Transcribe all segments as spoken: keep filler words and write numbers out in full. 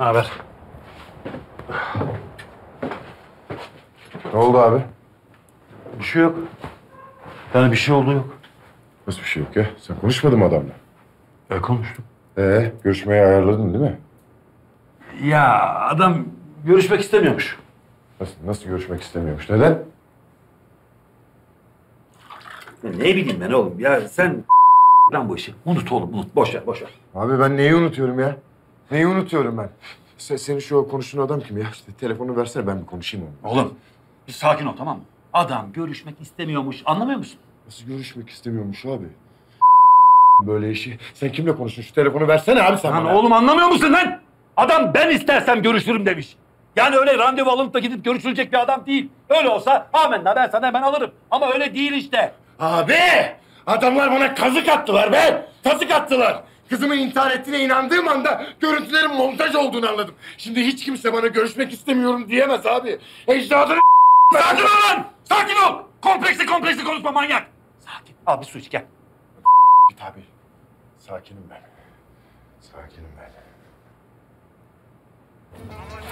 Ne haber? Ne oldu abi? Bir şey yok. Yani bir şey oldu yok. Nasıl bir şey yok ya? Sen konuşmadın mı adamla? E konuştum. Ee, görüşmeyi ayarladın değil mi? Ya adam görüşmek istemiyormuş. Nasıl, nasıl görüşmek istemiyormuş? Neden? Ya ne bileyim ben oğlum ya sen lan bu işi. Unut oğlum unut. Boş ver, boş ver. Abi ben neyi unutuyorum ya? Neyi unutuyorum ben? Sen, senin şu konuştuğun adam kim ya? İşte telefonu versene ben bir konuşayım onu. Oğlum bir sakin ol tamam mı? Adam görüşmek istemiyormuş. Anlamıyor musun? Nasıl görüşmek istemiyormuş abi? Böyle işi. Sen kimle konuştun? Şu telefonu versene abi sen lan bana. Oğlum anlamıyor musun lan? Adam ben istersem görüşürüm demiş. Yani öyle randevu alınıp da gidip görüşülecek bir adam değil. Öyle olsa amenna ben sana hemen alırım. Ama öyle değil işte. Abi! Adamlar bana kazık attılar be! Kazık attılar! Kızımın intihar ettiğine inandığım anda görüntülerin montaj olduğunu anladım. Şimdi hiç kimse bana görüşmek istemiyorum diyemez abi. Ecdadını sakin ol lan! Sakin ol! Kompleksli kompleksli konuşma manyak! Sakin. Abi su iç gel. Git abi. Sakinim ben. Sakinim ben.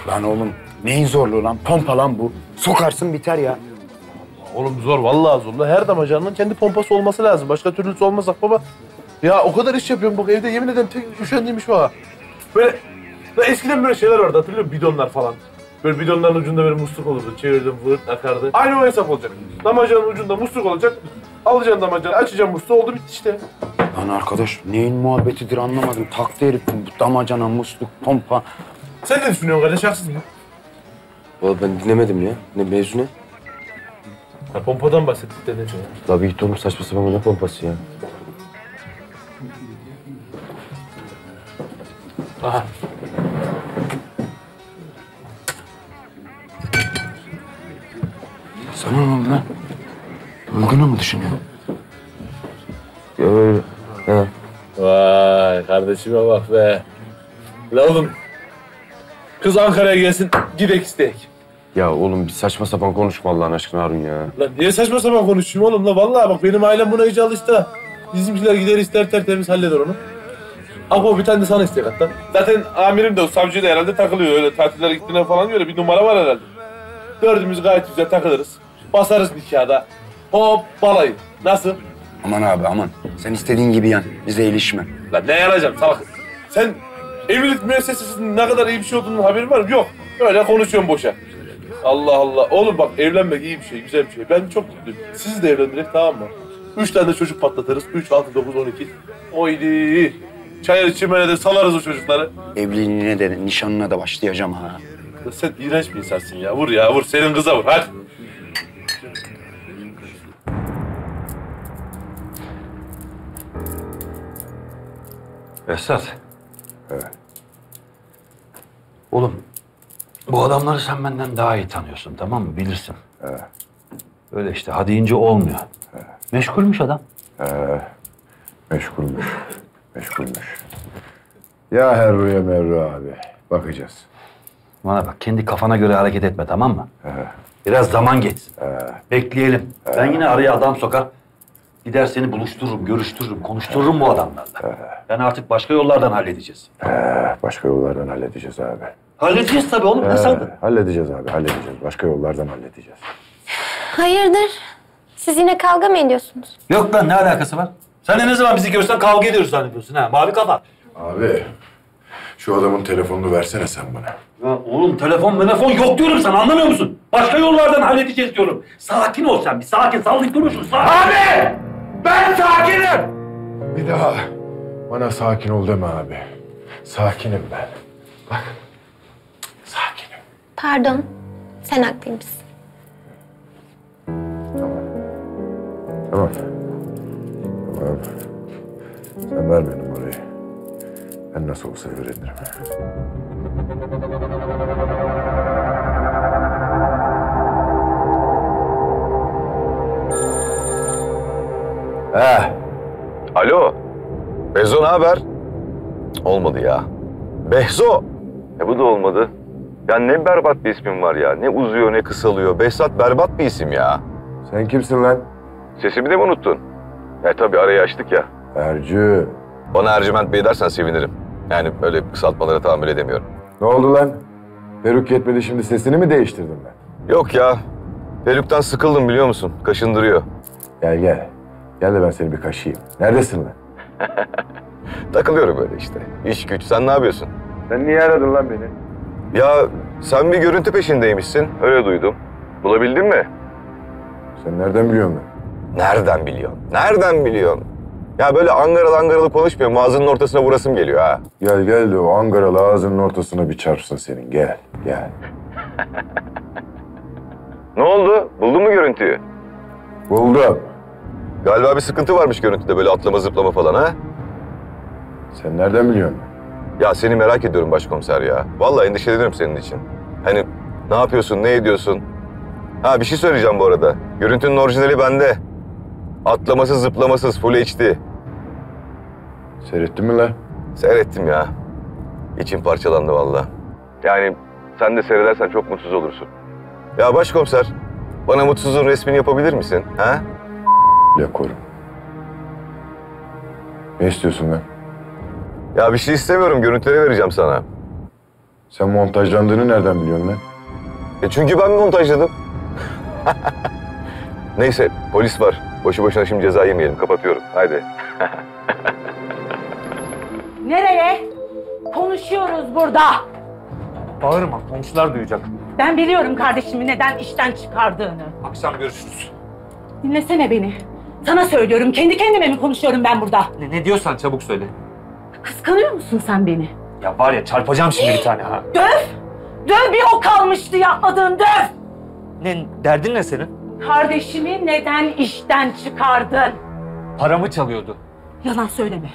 Lan oğlum neyin zorluğu lan? Pompa lan bu. Sokarsın biter ya. Oğlum zor vallahi zorlu. Her damacanın kendi pompası olması lazım. Başka türlüsü olmaz Akbaba. Ya o kadar iş yapıyorum bak evde yemin ederim tek üşendiğim iş var. Böyle eskiden böyle şeyler vardı hatırlıyor musun? Bidonlar falan. Böyle bidonların ucunda böyle musluk olurdu. Çevirdim vırt akardı. Aynı o hesap olacak. Damacanın ucunda musluk olacak. Alacaksın damacanı açacaksın musluğu oldu bitti işte. Lan arkadaş neyin muhabbetidir anlamadım. Taktı herifim bu damacana musluk pompa. Sen ne düşünüyorsun kardeş haksız mı? Valla ben dinlemedim ya. Ne mevzu ne? Ya pompadan bahsettik de ne diyor? Tabii git oğlum saçma sapan ne pompası ya? Aha. Sana ne oldu lan? Uygun'u mu düşünüyorsun? Ya öyle. Ha. Vay kardeşime bak be. La oğlum. Kız Ankara'ya gelsin, gidek isteyek. Ya oğlum bir saçma sapan konuşma Allah'ın aşkına Harun ya. Lan niye saçma sapan konuşayım oğlum la? Vallahi bak benim ailem buna iyice alıştı. Bizimkiler gider ister tertemiz halleder onu. Apo bir tane de sana istek hatta. Zaten amirim de o savcı da herhalde takılıyor öyle tatillere gittiğine falan göre bir numara var herhalde. Dördümüz gayet güzel takılırız. Basarız nikâda. Hop balayı. Nasıl? Aman abi aman. Sen istediğin gibi yan. Bize ilişme. Lan ne yanacağım salak. Sen evlilik müessesesinin ne kadar iyi bir şey olduğunun haberin var mı? Yok. Öyle konuşuyorum boşa. Allah Allah. Oğlum bak evlenmek iyi bir şey, güzel bir şey. Ben çok mutluyum. Siz de evlendirek tamam mı? Üç tane de çocuk patlatırız. Üç, altı, dokuz, on iki. Oydi. Çayır içimene de salarız o çocukları. Evliliğine de nişanına da başlayacağım ha. Sen iğrenç bir insansın ya. Vur ya vur. Senin kıza vur. Hadi. Behzat. Evet. Oğlum, bu adamları sen benden daha iyi tanıyorsun, tamam mı? Bilirsin. Evet. Öyle işte, ha deyince olmuyor. Evet. Meşgulmüş adam. Evet. Meşgulmüş, meşgulmüş. Ya herruya merru abi, bakacağız. Bana bak, kendi kafana göre hareket etme, tamam mı? Evet. Biraz zaman geçsin. Evet. Bekleyelim. Evet. Ben yine araya adam sokar. Gider seni buluştururum, görüştürürüm, konuştururum bu adamlarla. Ee, yani artık başka yollardan halledeceğiz. Ee, başka yollardan halledeceğiz abi. Halledeceğiz tabii oğlum, ee, ne sandın? Halledeceğiz abi, halledeceğiz. Başka yollardan halledeceğiz. Hayırdır? Siz yine kavga mı ediyorsunuz? Yok lan, ne alakası var? Sen de ne zaman bizi görsen kavga ediyoruz zannediyorsun ha, mavi kafa. Abi, şu adamın telefonunu versene sen bana. Ya oğlum telefon, telefon yok diyorum sana, anlamıyor musun? Başka yollardan halledeceğiz diyorum. Sakin ol sen bir, sakin, sallayıp durmuşsun. Abi! Ben sakinim! Bir daha bana sakin ol deme abi. Sakinim ben. Bak, sakinim. Pardon, sen haklıymışsın. Tamam. Tamam. Tamam. Sen ver benim orayı. Ben nasıl olsa öğrenirim. He. Alo. Behzo ne haber? Olmadı ya. Behzo. E bu da olmadı. Ya ne berbat bir ismin var ya. Ne uzuyor ne kısalıyor. Behzat berbat bir isim ya. Sen kimsin lan? Sesimi de mi unuttun? E tabii arayı açtık ya. Ercü. Bana Ercüment Bey dersen sevinirim. Yani öyle kısaltmalara tahammül edemiyorum. Ne oldu lan? Peruk yetmedi, şimdi sesini mi değiştirdin ben? Yok ya. Peruktan sıkıldım biliyor musun? Kaşındırıyor. Gel gel. Gel de ben seni bir kaşıyım. Neredesin lan? Takılıyorum böyle işte. İş güç. Sen ne yapıyorsun? Sen niye aradın lan beni? Ya sen bir görüntü peşindeymişsin. Öyle duydum. Bulabildin mi? Sen nereden biliyorsun lan? Nereden biliyorsun? Nereden biliyorsun? Ya böyle Angaralı Angaralı konuşmuyorum. Ağzının ortasına vurasım geliyor ha. Gel gel de o Angaralı ağzının ortasına bir çarpsın senin. Gel gel. Ne oldu? Buldun mu görüntüyü? Buldum. Galiba bir sıkıntı varmış görüntüde, böyle atlama zıplama falan ha? Sen nereden biliyorsun? Ya seni merak ediyorum başkomiser ya. Vallahi endişeleniyorum senin için. Hani ne yapıyorsun, ne ediyorsun? Ha bir şey söyleyeceğim bu arada. Görüntünün orijinali bende. Atlamasız, zıplamasız, full H D. Seyrettin mi lan? Seyrettim ya. İçim parçalandı vallahi. Yani sen de seyredersen çok mutsuz olursun. Ya başkomiser, bana mutsuzun resmini yapabilir misin? Ha? Ya korum. Ne istiyorsun lan? Ya bir şey istemiyorum, görüntüleri vereceğim sana. Sen montajlandığını nereden biliyorsun lan? E çünkü ben montajladım. Neyse, polis var. Boşu boşuna şimdi ceza yemeyelim, kapatıyorum. Haydi. Nereye? Konuşuyoruz burada. Bağırma, komşular duyacak. Ben biliyorum kardeşimi neden işten çıkardığını. Akşam görüşürüz. Dinlesene beni. Sana söylüyorum, kendi kendime mi konuşuyorum ben burada? Ne, ne diyorsan çabuk söyle. Kıskanıyor musun sen beni? Ya var ya, çarpacağım şimdi bir tane ha. Döv! Döv, bir o kalmıştı yapmadığın, döv! Ne, derdin ne senin? Kardeşimi neden işten çıkardın? Paramı çalıyordu. Yalan söyleme.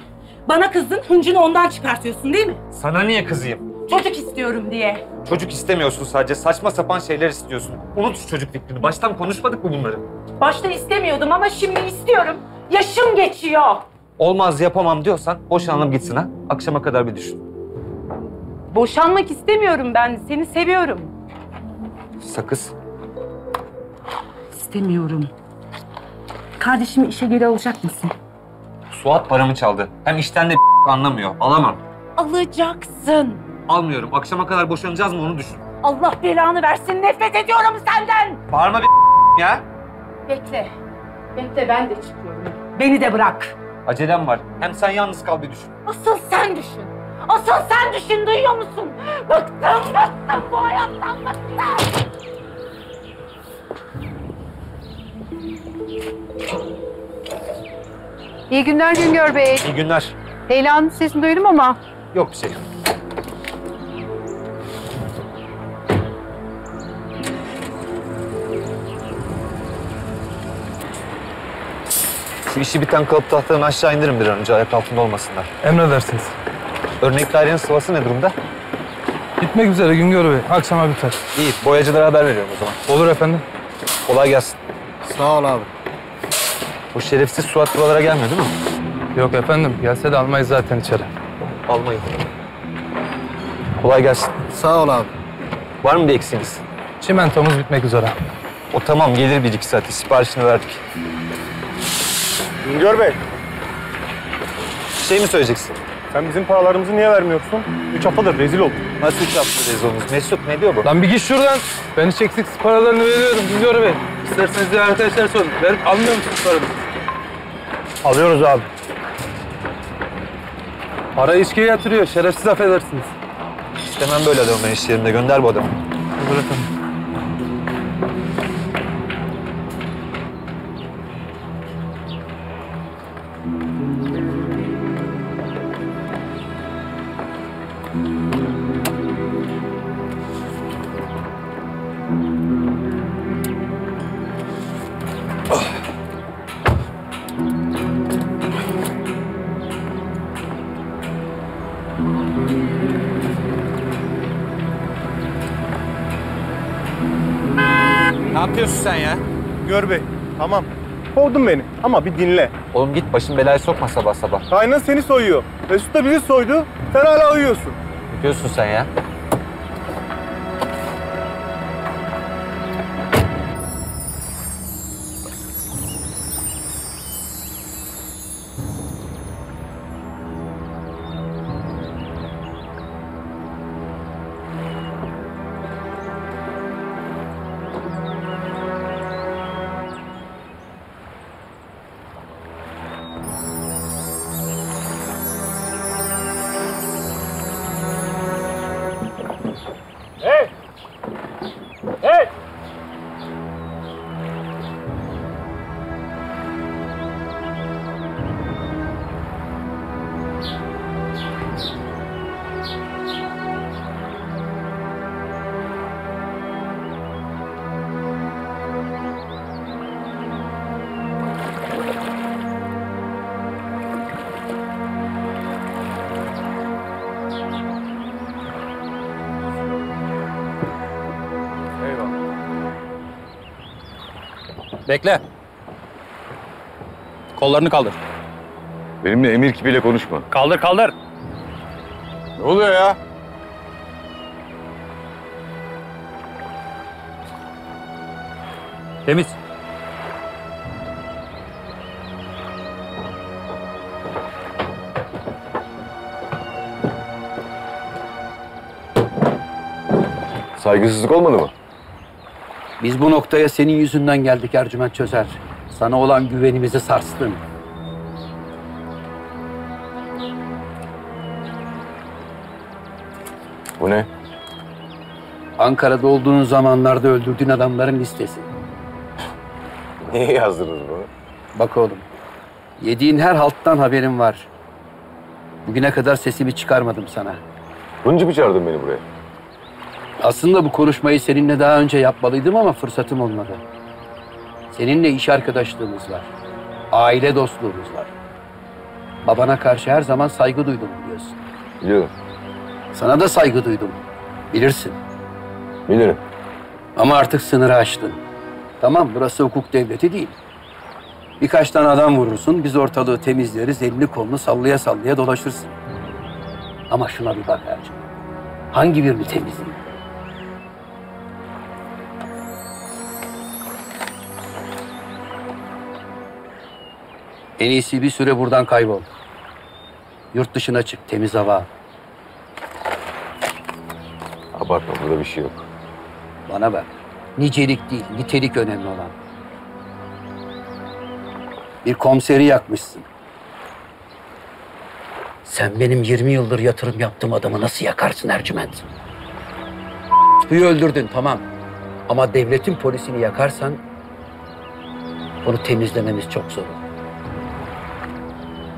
Bana kızdın, hıncını ondan çıkartıyorsun değil mi? Sana niye kızayım? Çocuk istiyorum diye. Çocuk istemiyorsun sadece, saçma sapan şeyler istiyorsun. Unut şu çocuk fikrini, baştan konuşmadık mı bunları? Başta istemiyordum ama şimdi istiyorum. Yaşım geçiyor. Olmaz, yapamam diyorsan boşanalım gitsin ha. Akşama kadar bir düşün. Boşanmak istemiyorum ben, seni seviyorum. Sakız. İstemiyorum. Kardeşimi işe geri alacak mısın? Suat paramı çaldı. Hem işten de anlamıyor. Alamam. Alacaksın. Almıyorum. Akşama kadar boşanacağız mı onu düşün. Allah belanı versin. Nefret ediyorum senden. Bağırma bir ya. Bekle. Bekle, ben de çıkıyorum. Beni de bırak. Acelem var. Hem sen yalnız kal bir düşün. Asıl sen düşün. Asıl sen düşün. Duyuyor musun? Bıktım, bıktım. Bu hayattan bıktım. İyi günler Güngör Bey. İyi günler. Leyla'nın sesini duydum ama. Yok bir şey. Şu işi biten kalıp tahtalarını aşağı indirin bir an önce, ayak altında olmasınlar. Emredersiniz. Örnek dairenin sıvası ne durumda? Bitmek üzere Güngör Bey. Akşama biter. İyi, boyacılara haber veriyorum o zaman. Olur efendim. Kolay gelsin. Sağ ol abi. Bu şerefsiz Suat buralara gelmiyor değil mi? Yok efendim. Gelse de almayız zaten içeri. Almayın. Kolay gelsin. Sağ ol abi. Var mı bir eksiğiniz? Çimentomuz bitmek üzere. O tamam. Gelir bir iki saate. Siparişini verdik. Güngör Bey. Bir şey mi söyleyeceksin? Sen bizim paralarımızı niye vermiyorsun? Üç haftadır rezil olduk. Nasıl üç haftadır rezil oldunuz? Mesut ne diyor bu? Lan bir git şuradan. Ben hiç eksiksiz paralarını veriyorum Güngör Bey. İsterseniz diğer arkadaşlar sorun. Verip almıyor musunuz paranızı? Alıyoruz abi. Para içkiye yatırıyor. Şerefsiz, affedersiniz. İstemem böyle adamı ben iş yerinde. Gönder bu adamı. Olur efendim. Sen ya. Gör Bey, tamam. Kovdun beni ama bir dinle. Oğlum git, başın belaya sokma sabah sabah. Aynen seni soyuyor. Mesut da bizi soydu, sen hala uyuyorsun. Uyuyorsun sen ya. Bekle. Kollarını kaldır. Benimle emir kipiyle konuşma. Kaldır, kaldır. Ne oluyor ya? Temiz. Saygısızlık olmadı mı? Biz bu noktaya senin yüzünden geldik Ercüment Çözer. Sana olan güvenimizi sarstın. Bu ne? Ankara'da olduğun zamanlarda öldürdüğün adamların listesi. Niye yazdınız bunu? Bak oğlum, yediğin her halttan haberim var. Bugüne kadar sesimi çıkarmadım sana. Bunun için mi çağırdın beni buraya? Aslında bu konuşmayı seninle daha önce yapmalıydım ama fırsatım olmadı. Seninle iş arkadaşlığımız var. Aile dostluğumuz var. Babana karşı her zaman saygı duydum biliyorsun. Biliyorum. Sana da saygı duydum. Bilirsin. Bilirim. Ama artık sınırı aştın. Tamam, burası hukuk devleti değil. Birkaç tane adam vurursun, biz ortalığı temizleriz, elini kolunu sallaya sallaya dolaşırsın. Ama şuna bir bak Ercan. Hangi birini temizleyeyim? En iyisi bir süre buradan kaybol. Yurt dışına çık, temiz hava. Abartma, burada bir şey yok. Bana bak, nicelik değil, nitelik önemli olan. Bir komiseri yakmışsın. Sen benim yirmi yıldır yatırım yaptığım adamı nasıl yakarsın Ercüment? Suyu öldürdün, tamam. Ama devletin polisini yakarsan... ...onu temizlememiz çok zor olur.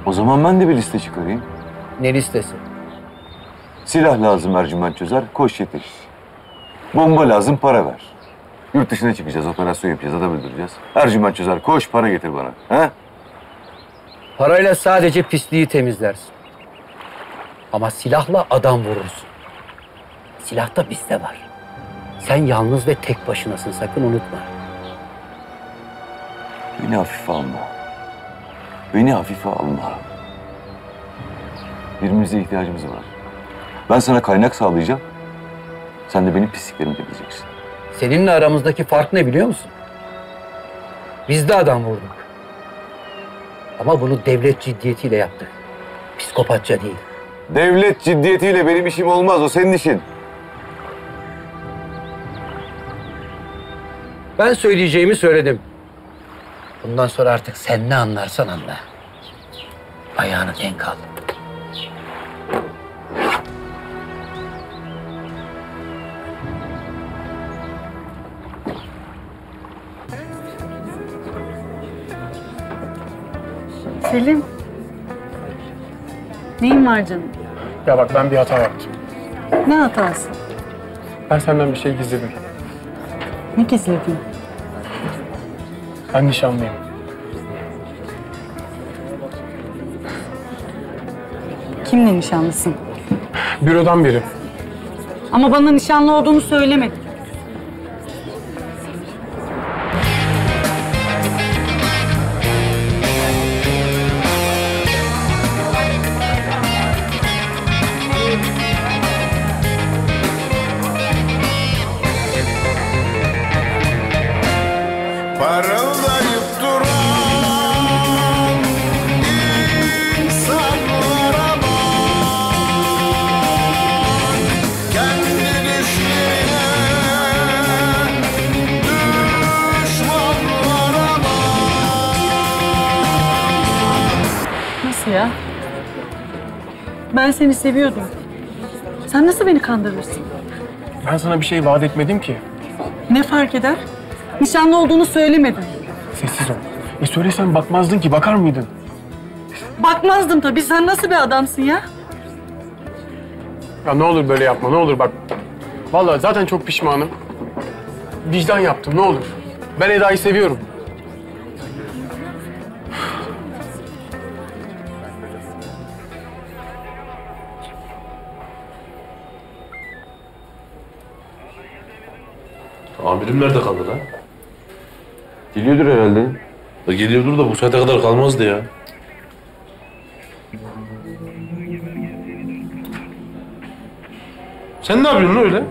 O zaman ben de bir liste çıkarayım. Ne listesi? Silah lazım Ercüment Çözer, koş yetiş. Bomba lazım, para ver. Yurt dışına çıkacağız, operasyon yapacağız, adam öldüreceğiz. Ercüment Çözer, koş para getir bana. He? Parayla sadece pisliği temizlersin. Ama silahla adam vurursun. Silahta bizde var. Sen yalnız ve tek başınasın, sakın unutma. Beni hafife alma. Beni hafife alma. Birbirimize ihtiyacımız var. Ben sana kaynak sağlayacağım. Sen de benim pisliklerimi temizleyeceksin. Seninle aramızdaki fark ne biliyor musun? Biz de adam vurduk. Ama bunu devlet ciddiyetiyle yaptık. Psikopatça değil. Devlet ciddiyetiyle benim işim olmaz. O senin işin. Ben söyleyeceğimi söyledim. Bundan sonra artık sen ne anlarsan anla. Ayağını denk al. Selim. Neyin var canım? Ya bak, ben bir hata yaptım. Ne hatası? Ben senden bir şey gizledim. Ne gizledin? Ben nişanlıyım. Kimle nişanlısın? Bürodan biri. Ama bana nişanlı olduğunu söylemedin. Ben seni seviyordum. Sen nasıl beni kandırırsın? Ben sana bir şey vaat etmedim ki. Ne fark eder? Nişanlı olduğunu söylemedin. Sessiz ol. E söylesen bakmazdın ki, bakar mıydın? Bakmazdım tabii. Sen nasıl bir adamsın ya? Ya ne olur böyle yapma, ne olur bak. Vallahi zaten çok pişmanım. Vicdan yaptım, ne olur. Ben Eda'yı seviyorum. Amirim nerede kaldı lan? Geliyordur herhalde. Da geliyordur da bu saate kadar kalmazdı ya. Sen ne yapıyorsun öyle?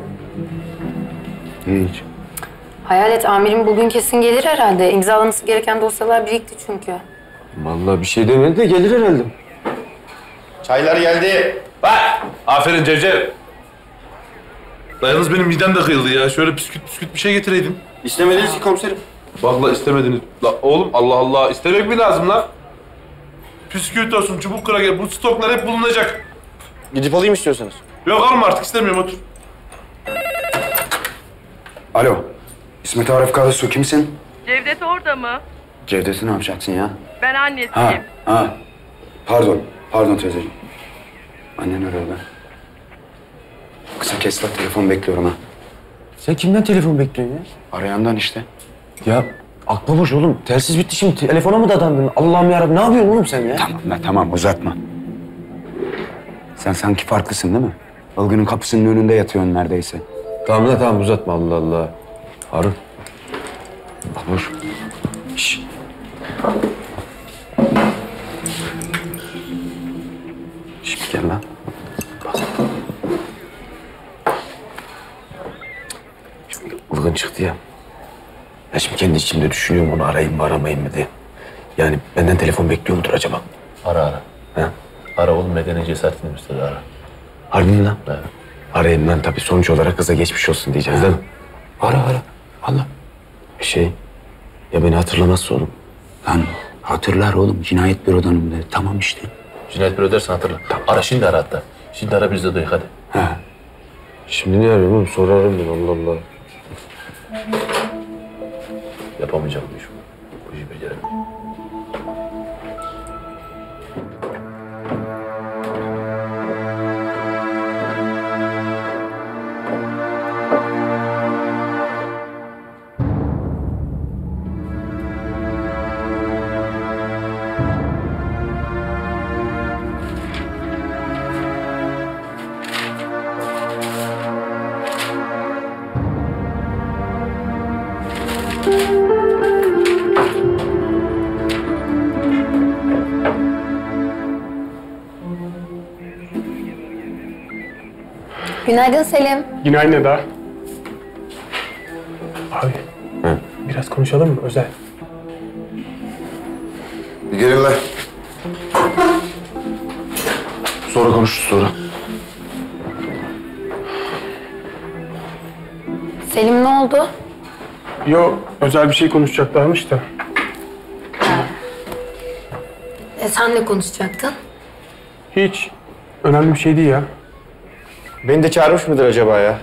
Hiç. Hayalet amirim bugün kesin gelir herhalde. İmzalanması gereken dosyalar birikti çünkü. Vallahi bir şey demedi de gelir herhalde. Çaylar geldi. Bak! Aferin Cevcev. Yalnız benim midem de kıyıldı ya. Şöyle püsküt püsküt bir şey getireydin. İstemediniz ki komiserim. Vallahi istemediniz. La oğlum Allah Allah. İstemek mi lazım lan? Püsküt olsun, çubuk kıra gel. Bu stoklar hep bulunacak. Gidip alayım istiyorsanız. Yok alma artık. İstemiyorum. Otur. Alo. İsmet Arif Kadasu kimsin? Cevdet orada mı? Cevdet'i ne yapacaksın ya? Ben annesiyim. Ha, ha. Pardon. Pardon teyzeciğim. Annen öyle haber. Kısa kes lan, telefon bekliyorum ha. Sen kimden telefon bekliyorsun ya? Arayandan işte. Ya aklı boş oğlum. Telsiz bitti şimdi. Telefona mı dadandın? Allah'ım yarabbim. Ne yapıyorsun oğlum sen ya? Tamam lan tamam. Uzatma. Sen sanki farklısın değil mi? Ilgının kapısının önünde yatıyorsun neredeyse. Tamam da tamam uzatma Allah Allah. Harun. Akboş. Şşş. Şimdi gel lan. Ilgın çıktı ya. Ya şimdi kendi içimde düşünüyorum onu arayayım mı aramayayım mı diye. Yani benden telefon bekliyor mudur acaba? Ara ara. Ha? Ara oğlum, medeni cesaretini müstede ara. Harbi mi lan? Evet. Arayayım lan tabii. Sonuç olarak kıza geçmiş olsun diyeceğiz değil mi? Ara ara. Allah. Şey, ya beni hatırlamazsa oğlum. Lan hatırlar oğlum. Cinayet bürodanım de. Tamam işte. Cinayet büro dersen hatırla. Tamam. Ara şimdi ara hatta. Şimdi ara biz de duyak hadi. Ha. Şimdi ne arıyorum oğlum? Sonra ararım ben. Allah Allah. Yapamayacağım bu işi. Bu işi beceremem. Günaydın Selim. Günaydın Eda. Abi, hı? Biraz konuşalım mı? Özel. Bir gelin lan. Sonra konuşuruz sonra. Selim ne oldu? Yo, özel bir şey konuşacaklarmış da. E sen ne konuşacaktın? Hiç. Önemli bir şey değil ya. Beni de çağırmış mıdır acaba ya?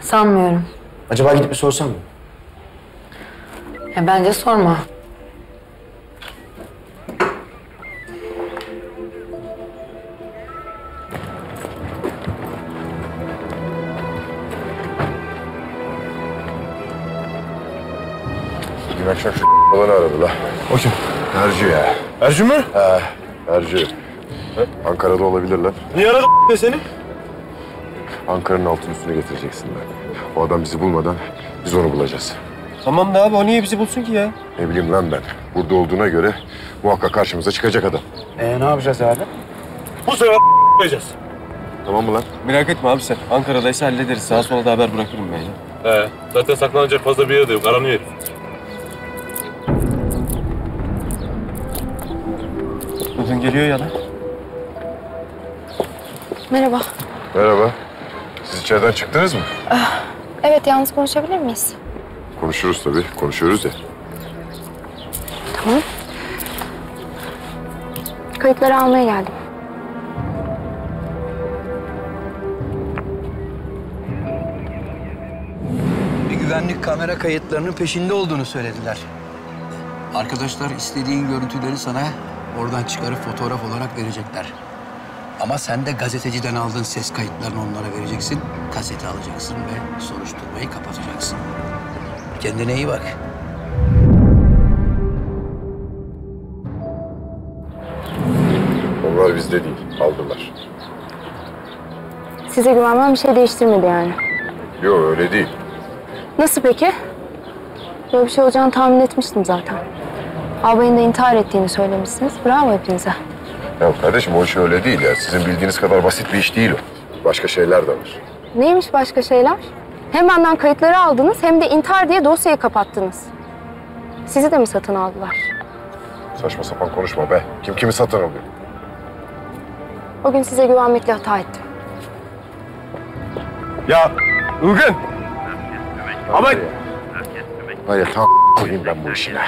Sanmıyorum. Acaba gidip bir sorsam mı? Ya bence sorma. Dün akşam şu falan aradı la. O kim? Ercü ya. Ercü mü? He, Ercü. He? Ankara'da olabilir lan. Niye aradın de seni? Ankara'nın altın üstünü getireceksin lan. O adam bizi bulmadan biz onu bulacağız. Tamam da abi o niye bizi bulsun ki ya? Ne bileyim lan ben. Burada olduğuna göre muhakkak karşımıza çıkacak adam. Ee ne yapacağız abi? Bu sefer bulacağız. Tamam mı lan? Merak etme abi sen. Ankara'daysa hallederiz. Sağa sola da haber bırakırım ben ya. He. Zaten saklanacak fazla bir yer de yok. Aranıyor herif. Bugün geliyor ya lan. Merhaba. Merhaba. Siz içeriden çıktınız mı? Evet, yalnız konuşabilir miyiz? Konuşuruz tabii. Konuşuyoruz ya. Tamam. Kayıtları almaya geldim. Bir güvenlik kamera kayıtlarının peşinde olduğunu söylediler. Arkadaşlar istediğin görüntüleri sana oradan çıkarıp fotoğraf olarak verecekler. Ama sen de gazeteciden aldığın ses kayıtlarını onlara vereceksin. Kaseti alacaksın ve soruşturmayı kapatacaksın. Kendine iyi bak. Onlar bizde değil, aldılar. Size güvenmem bir şey değiştirmedi yani. Yok öyle değil. Nasıl peki? böyle bir şey olacağını tahmin etmiştim zaten. Ağabeyin de intihar ettiğini söylemişsiniz. Bravo hepinize. Ya kardeşim o iş öyle değil ya. Sizin bildiğiniz kadar basit bir iş değil o. Başka şeyler de var. Neymiş başka şeyler? Hem benden kayıtları aldınız hem de intihar diye dosyayı kapattınız. Sizi de mi satın aldılar? Saçma sapan konuşma be. Kim kimi satın alıyor? O gün size güvenmekle hata ettim. Ya Ilgın! Ama... Hayır, tam koyayım ben bu işine.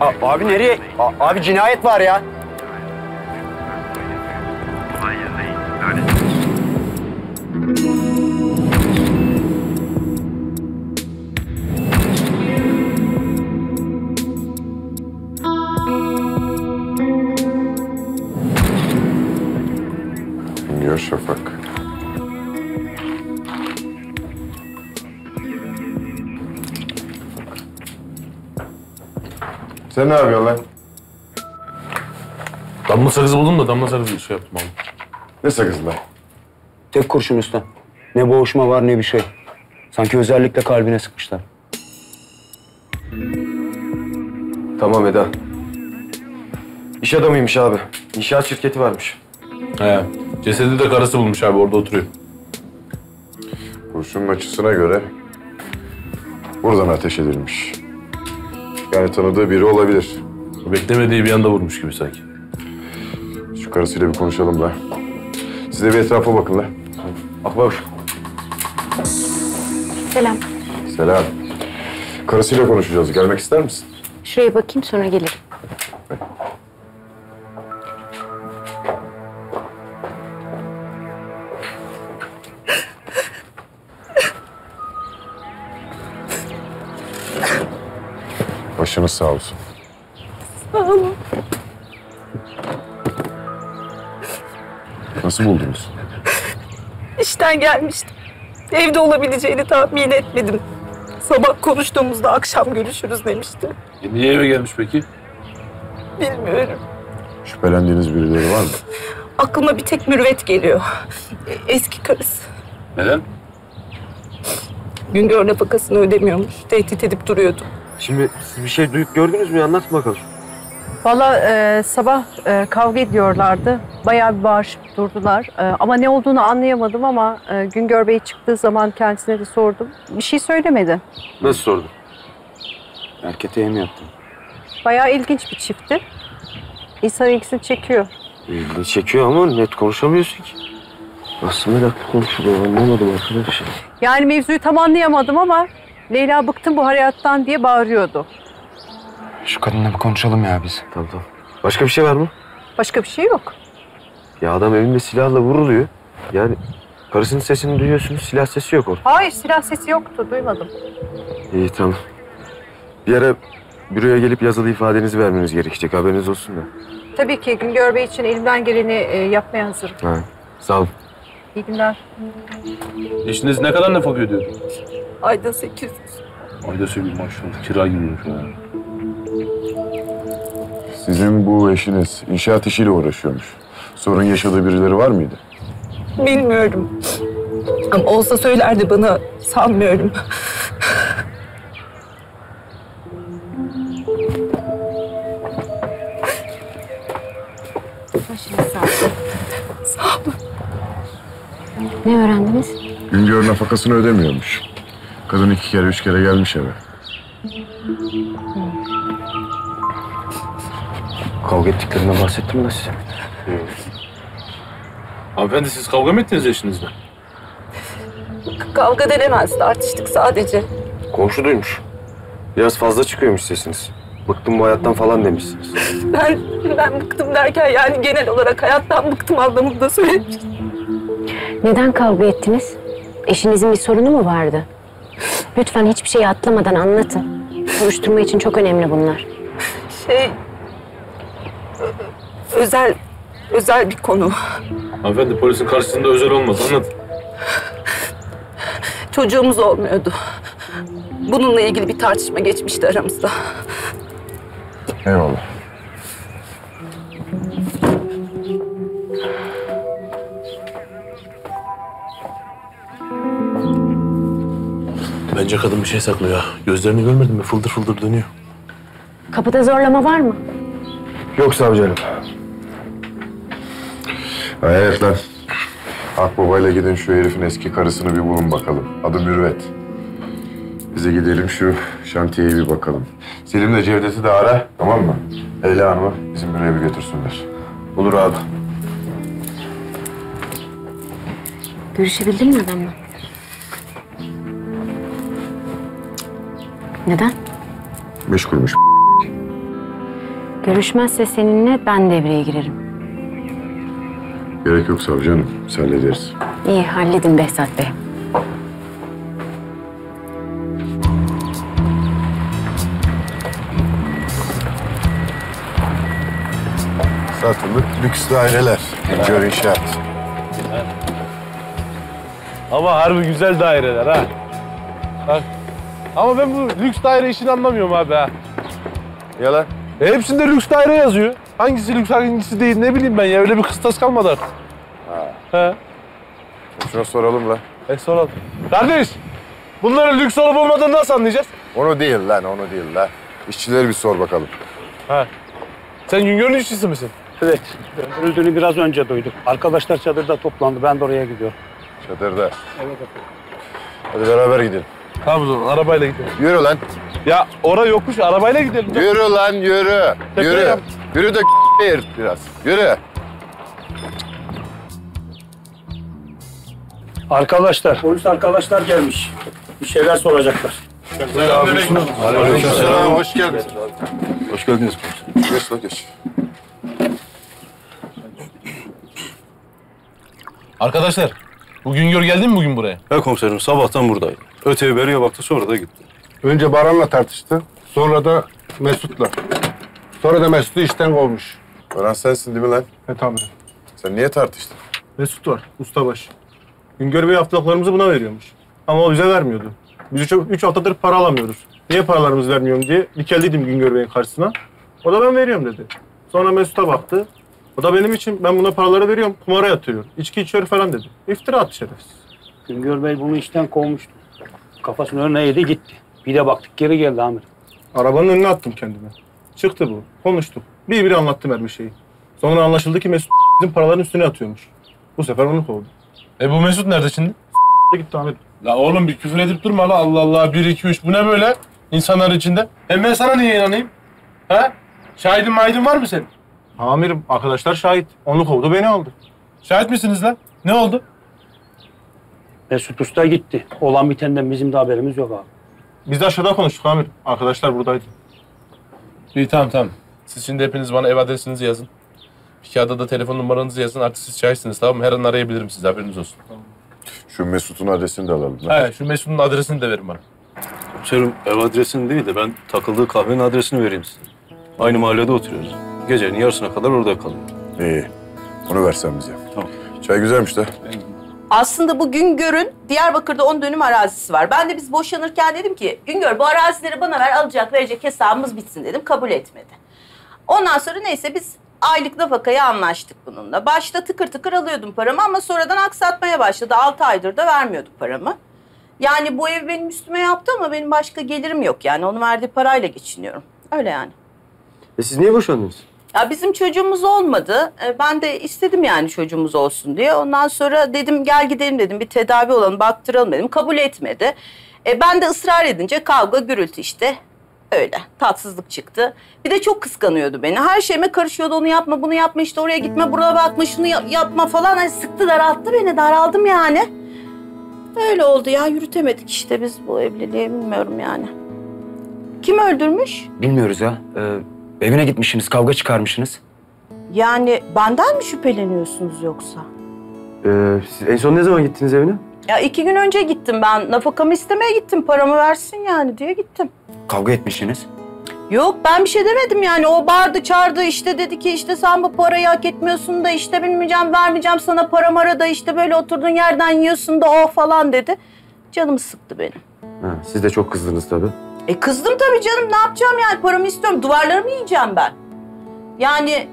A, abi nereye? A, abi cinayet var ya. Güngör Şafak. Sen ne yapıyorsun lan? Damla sakızı buldum da damla sakızı şey yaptım abi. Ne sakızı lan? Tek kurşun üstten. Ne boğuşma var ne bir şey. Sanki özellikle kalbine sıkmışlar. Tamam Eda. İş adamıymış abi. İnşaat şirketi varmış. He. Cesedi de karısı bulmuş abi. Orada oturuyor. Kurşunun açısına göre buradan ateş edilmiş. Yani tanıdığı biri olabilir. Beklemediği bir anda vurmuş gibi sanki. Şu karısıyla bir konuşalım da. Siz de bir etrafa bakın da. Akbaba. Selam. Selam. Karısıyla konuşacağız. Gelmek ister misin? Şuraya bakayım sonra gelirim. Başınız sağ olsun. Sağ olun. Nasıl buldunuz? İşten gelmiştim. Evde olabileceğini tahmin etmedim. Sabah konuştuğumuzda akşam görüşürüz demişti. E niye eve gelmiş peki? Bilmiyorum. Şüphelendiğiniz birileri var mı? Aklıma bir tek Mürüvvet geliyor. Eski karısı. Neden? Güngör nafakasını ödemiyormuş. Tehdit edip duruyordu. Şimdi siz bir şey duyup gördünüz mü? Anlat bakalım. Vallahi e, sabah e, kavga ediyorlardı. Bayağı bir bağırışıp durdular. E, ama ne olduğunu anlayamadım ama e, Güngör Bey çıktığı zaman kendisine de sordum. Bir şey söylemedi. Nasıl sordun? Erkete mi yaptın? Bayağı ilginç bir çiftti. İnsan ilgisini çekiyor. İlgisini çekiyor ama net konuşamıyorsun ki. Nasıl meraklı konuşuluyor? Anlamadım arkadaşım. Yani mevzuyu tam anlayamadım ama Leyla bıktım bu hayattan diye bağırıyordu. Şu kadınla bir konuşalım ya biz. Tamam tamam. Başka bir şey var mı? Başka bir şey yok. Ya adam evinde silahla vuruluyor. Yani karısının sesini duyuyorsunuz, silah sesi yok orada. Hayır, silah sesi yoktu, duymadım. İyi tamam. Bir ara büroya gelip yazılı ifadenizi vermeniz gerekecek, haberiniz olsun da. Tabii ki Güngör Bey için elimden geleni yapmaya hazırım. Ha, sağ olun. İyi günler. Eşiniz ne kadar nafaka ödüyordu? Ayda sekiz yüz. Ayda sekiz yüz maşallah. Kira giriyor şu an. Sizin bu eşiniz inşaat işiyle uğraşıyormuş. Sorun yaşadığı birileri var mıydı? Bilmiyorum. Ama olsa söylerdi bana. Sanmıyorum. Başınız sağ olun. Sağ olun. Ne öğrendiniz? Güngör nafakasını ödemiyormuş. Kadın iki kere, üç kere gelmiş eve. Kavga ettiklerinden bahsettim mi size? Evet. Hanımefendi siz kavga mı ettiniz eşinizle? Kavga denemez, tartıştık sadece. Komşu duymuş. Biraz fazla çıkıyormuş sesiniz. Bıktım bu hayattan falan demişsiniz. Ben, ben bıktım derken yani genel olarak hayattan bıktım anlamında söylemiştim. Neden kavga ettiniz? Eşinizin bir sorunu mu vardı? Lütfen hiçbir şeyi atlamadan anlatın. Soruşturma için çok önemli bunlar. Şey... Özel... Özel bir konu. Hanımefendi polisin karşısında özel olmaz. Anlat. Çocuğumuz olmuyordu. Bununla ilgili bir tartışma geçmişti aramızda. Eyvallah. Bence kadın bir şey saklıyor. Gözlerini görmedin mi? Fıldır fıldır dönüyor. Kapıda zorlama var mı? Yok savcım. Evet lan. Akbaba'yla gidin şu herifin eski karısını bir bulun bakalım. Adı Mürüvvet. Bize gidelim şu şantiyeye bir bakalım. Selim'le Cevdet'i de ara, tamam mı? Leyla Hanım'ı bizim buraya bir götürsünler. Olur abi. Görüşebildin mi adamla? Neden? Meşgulmuş. Görüşmezse seninle ben devreye girerim. Gerek yok savcı hanım, biz hallederiz. İyi, halledin Behzat Bey. Satılık lüks daireler, Güngör inşaat. Ama harbi güzel daireler ha. Bak. Ama ben bu lüks daire işini anlamıyorum abi ha. Yalan. E hepsinde lüks daire yazıyor. Hangisi lüks, hangisi değil ne bileyim ben ya. Öyle bir kıstas kalmadı artık. Ha. He. Şuna soralım lan. E soralım. Kardeş, bunların lüks olup olmadığını nasıl anlayacağız? Onu değil lan, onu değil lan. İşçileri bir sor bakalım. Ha. Sen Güngör'ün işçisi misin? Evet. Öldüğünü biraz önce duyduk. Arkadaşlar çadırda toplandı. Ben de oraya gidiyorum. Çadırda? Evet efendim. Hadi beraber gidelim. Tamam o zaman, arabayla gidelim. Yürü lan. Ya ora yokmuş, arabayla gidelim. Canım. Yürü lan, yürü. Tepe yürü. Yap. Yürü de yer biraz. Yürü. Arkadaşlar, polis arkadaşlar gelmiş. Bir şeyler soracaklar. Selamünaleyküm. Aleykümselam. Selam. Hoş geldiniz. Hoş geldiniz. Geç lan, geç. Arkadaşlar, bu Güngör geldi mi bugün buraya? He komiserim, sabahtan buradaydı. Öteye beriye baktı, sonra da gitti. Önce Baran'la tartıştı, sonra da Mesut'la. Sonra da Mesut'u işten kovmuş. Baran sensin değil mi lan? He tamam. Sen niye tartıştın? Mesut var, ustabaşı. Güngör Bey haftalıklarımızı buna veriyormuş. Ama o bize vermiyordu. Biz üç, üç haftadır para alamıyoruz. Niye paralarımızı vermiyorum diye dikeldiydim Güngör Bey'in karşısına. O da ben veriyorum dedi. Sonra Mesut'a baktı. O da benim için, ben buna paraları veriyorum, kumara yatırıyor, içki içiyor falan dedi. İftira attı şerefsiz. Güngör Bey bunu işten kovmuştu. Kafasını önüne yedi gitti. Bir de baktık geri geldi amirim. Arabanın önüne attım kendime. Çıktı bu. Konuştuk. Bir bir anlattım her bir şeyi. Sonra anlaşıldı ki Mesut bizim paraların üstüne atıyormuş. Bu sefer onu kovdu. E bu Mesut nerede şimdi? Gitti amirim. La oğlum bir küfür edip durma la. Allah Allah. Bir, iki, üç. Bu ne böyle? İnsanlar içinde. Hem ben sana niye inanayım? Ha? Şahidin mahidin var mı senin? Amirim arkadaşlar şahit. Onu kovdu beni aldı. Şahit misiniz lan? Ne oldu? Mesut Usta gitti. Olan bitenden bizim de haberimiz yok abi. Biz de aşağıda konuştuk amir. Arkadaşlar buradaydı. İyi tamam tamam. Siz şimdi hepiniz bana ev adresinizi yazın. Bir kağıda da telefon numaranızı yazın. Artık siz şahitsiniz tamam mı? Her an arayabilirim sizi. Haberiniz olsun. Tamam. Şu Mesut'un adresini de alalım. He şu Mesut'un adresini de verin bana. Komiserim ev adresini değil de ben takıldığı kahvenin adresini vereyim size. Aynı mahallede oturuyoruz. Gecenin yarısına kadar orada kalıyor. İyi. Onu versen bize. Tamam. Çay güzelmiş de. Aslında bu Güngör'ün Diyarbakır'da on dönüm arazisi var. Ben de biz boşanırken dedim ki Güngör bu arazileri bana ver alacak verecek hesabımız bitsin dedim. Kabul etmedi. Ondan sonra neyse biz aylık nafakaya anlaştık bununla. Başta tıkır tıkır alıyordum paramı ama sonradan aksatmaya başladı. Altı aydır da vermiyorduk paramı. Yani bu ev benim üstüme yaptı ama benim başka gelirim yok yani. Onun verdiği parayla geçiniyorum. Öyle yani. E siz niye boşandınız? Ya bizim çocuğumuz olmadı. Ben de istedim yani çocuğumuz olsun diye. Ondan sonra dedim gel gidelim dedim. Bir tedavi olalım, baktıralım dedim. Kabul etmedi. E ben de ısrar edince kavga, gürültü işte. Öyle tatsızlık çıktı. Bir de çok kıskanıyordu beni. Her şeyime karışıyordu. Onu yapma, bunu yapma, işte oraya gitme, buraya bakma, şunu yapma falan. Hani sıktı, daralttı beni. Daraldım yani. Öyle oldu ya. Yürütemedik işte biz bu evliliği. Bilmiyorum yani. Kim öldürmüş? Bilmiyoruz ya. Ee... Evine gitmişsiniz, kavga çıkarmışsınız. Yani benden mi şüpheleniyorsunuz yoksa? Ee, siz en son ne zaman gittiniz evine? Ya iki gün önce gittim ben. Nafakamı istemeye gittim, paramı versin yani diye gittim. Kavga etmişsiniz? Yok, ben bir şey demedim yani. O bağırdı, çağırdı işte dedi ki işte sen bu parayı hak etmiyorsun da işte bilmeyeceğim, vermeyeceğim sana para mara da işte böyle oturduğun yerden yiyorsun da o falan dedi. Canımı sıktı benim. Ha, siz de çok kızdınız tabii. E kızdım tabii canım. Ne yapacağım yani? Paramı istiyorum. Duvarlarımı yiyeceğim ben. Yani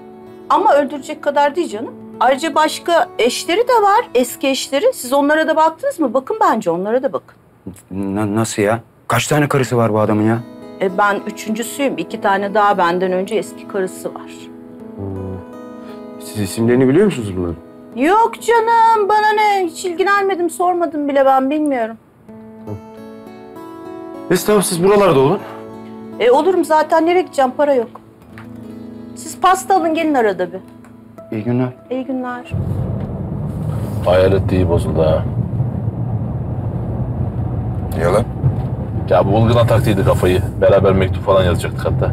ama öldürecek kadar değil canım. Ayrıca başka eşleri de var. Eski eşleri. Siz onlara da baktınız mı? Bakın bence onlara da bakın. N- nasıl ya? Kaç tane karısı var bu adamın ya? E ben üçüncüsüyüm. İki tane daha benden önce eski karısı var. Hmm. Siz isimlerini biliyor musunuz bunların? Yok canım. Bana ne? Hiç ilgilenmedim, sormadım bile, ben bilmiyorum. Neyse tamam, siz buralarda olun. E olurum zaten. Nereye gideceğim? Para yok. Siz pasta alın gelin arada bir. İyi günler. İyi günler. Hayalet iyi bozuldu ha. Niye lan? Ya bu bulguna taktıydı kafayı. Beraber mektup falan yazacaktık hatta.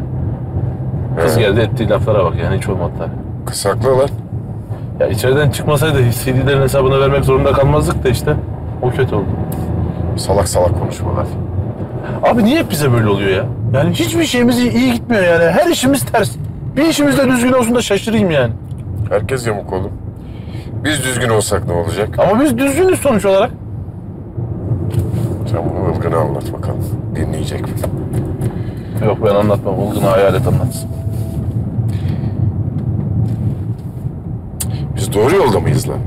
Kız ee? geldi ettiği laflara bak yani, hiç olmadı tabii. Kız haklı lan. Ya içeriden çıkmasaydı C D'lerin hesabına vermek zorunda kalmazdık da işte. O kötü oldu. Salak salak konuşmalar. Abi niye hep bize böyle oluyor ya? Yani hiçbir şeyimiz iyi, iyi gitmiyor yani. Her işimiz ters. Bir işimiz de düzgün olsun da şaşırayım yani. Herkes yamuk oğlum. Biz düzgün olsak ne olacak? Ama biz düzgünüz sonuç olarak. Sen bunu Ilgın'a anlat bakalım. Dinleyecek mi? Yok ben anlatmam. Ilgın'a hayalet anlatsın. Biz doğru yolda mıyız lan?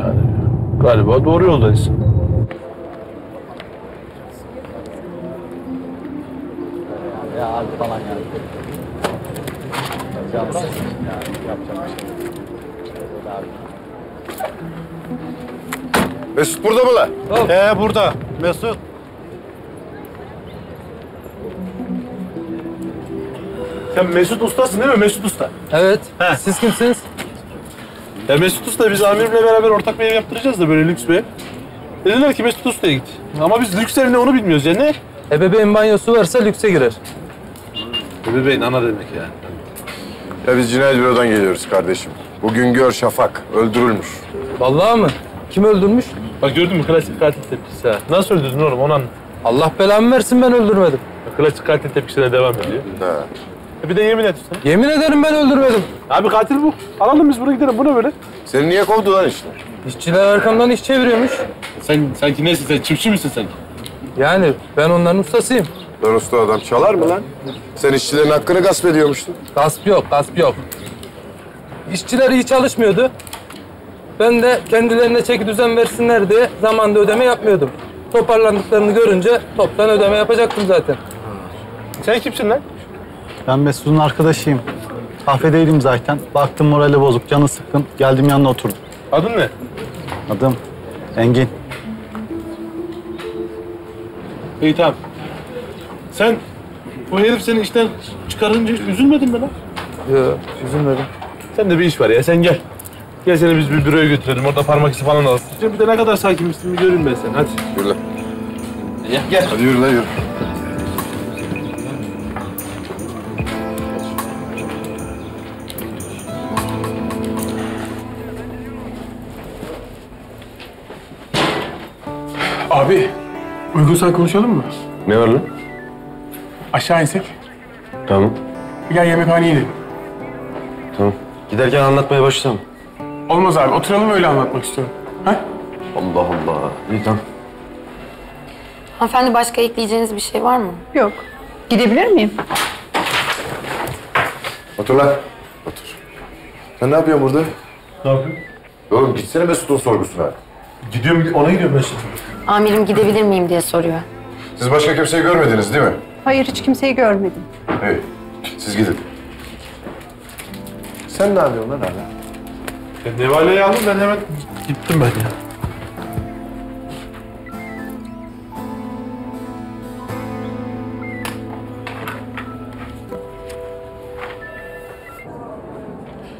Yani galiba doğru yoldayız. Ya abi falan yani. Yapacağım bir şey. Mesut burada mı lan? He ee, burada. Mesut. Sen Mesut ustasın değil mi? Mesut usta. Evet. Heh. Siz kimsiniz? Ya Mesut usta, biz amirimle beraber ortak bir ev yaptıracağız da böyle lüks bir ev. Dediler ki Mesut ustaya git. Ama biz lüks ev ne onu bilmiyoruz yani ne? Ebeveyn banyosu varsa lükse girer. Ebeveyn ana demek yani. Ya biz cinayet bürodan geliyoruz kardeşim. Bugün Güngör Şafak öldürülmüş. Vallahi mı? Kim öldürmüş? Bak gördün mü? Klasik katil tepkisi ha. Nasıl öldürdün oğlum? Onu anlat. Allah belamı versin, ben öldürmedim. Klasik katil tepkisine devam ediyor. Ha. E bir de yemin et üstüne. Yemin ederim ben öldürmedim. Abi katil bu. Alalım biz bunu gidelim. Bu ne böyle? Seni niye kovdu lan işte? İşçiler arkamdan iş çeviriyormuş. Sen sanki nesin sen? Çiftçi misin sanki? Yani ben onların ustasıyım. Lan usta adam çalar mı lan? Sen işçilerin hakkını gasp ediyormuştun. Gasp yok, gasp yok. İşçiler iyi çalışmıyordu. Ben de kendilerine çeki düzen versinler diye zamanda ödeme yapmıyordum. Toparlandıklarını görünce toptan ödeme yapacaktım zaten. Sen kimsin lan? Ben Mesut'un arkadaşıyım. Kahvedeydim zaten. Baktım morali bozuk, canı sıkkın. Geldim yanına oturdum. Adın ne? Adım Engin. İyi tamam. Sen bu herif seni işten çıkarınca hiç üzülmedin mi lan? Yok, üzülmedim. Sen de bir iş var ya, sen gel. Gel seni biz bir büroya götürelim, orada parmak izi falan alırsın. Bir de ne kadar sakinmişsin bir göreyim ben seni, hadi. Yürü lan. Gel, gel. Hadi yürü lan, yürü. Abi, uygunsan konuşalım mı? Ne var lan? Aşağı insek. Tamam. Gel yemekhaneye gidelim. Tamam. Giderken anlatmaya başlayalım. Olmaz abi. Oturalım, öyle anlatmak istiyorum. Ha? Allah Allah. İyi tamam. Hanımefendi, başka ekleyeceğiniz bir şey var mı? Yok. Gidebilir miyim? Otur lan. Otur. Sen ne yapıyorsun burada? Ne yapıyorsun? Oğlum gitsene Mesut'un sorgusuna. Gidiyorum, ona gidiyorum Mesut. Amirim gidebilir miyim diye soruyor. Siz başka kimseyi görmediniz değil mi? Hayır, hiç kimseyi görmedim. İyi. Siz gidin. Sen ne yapıyorsun lan hala? Nevale'yi aldım, ben hemen gittim ben ya.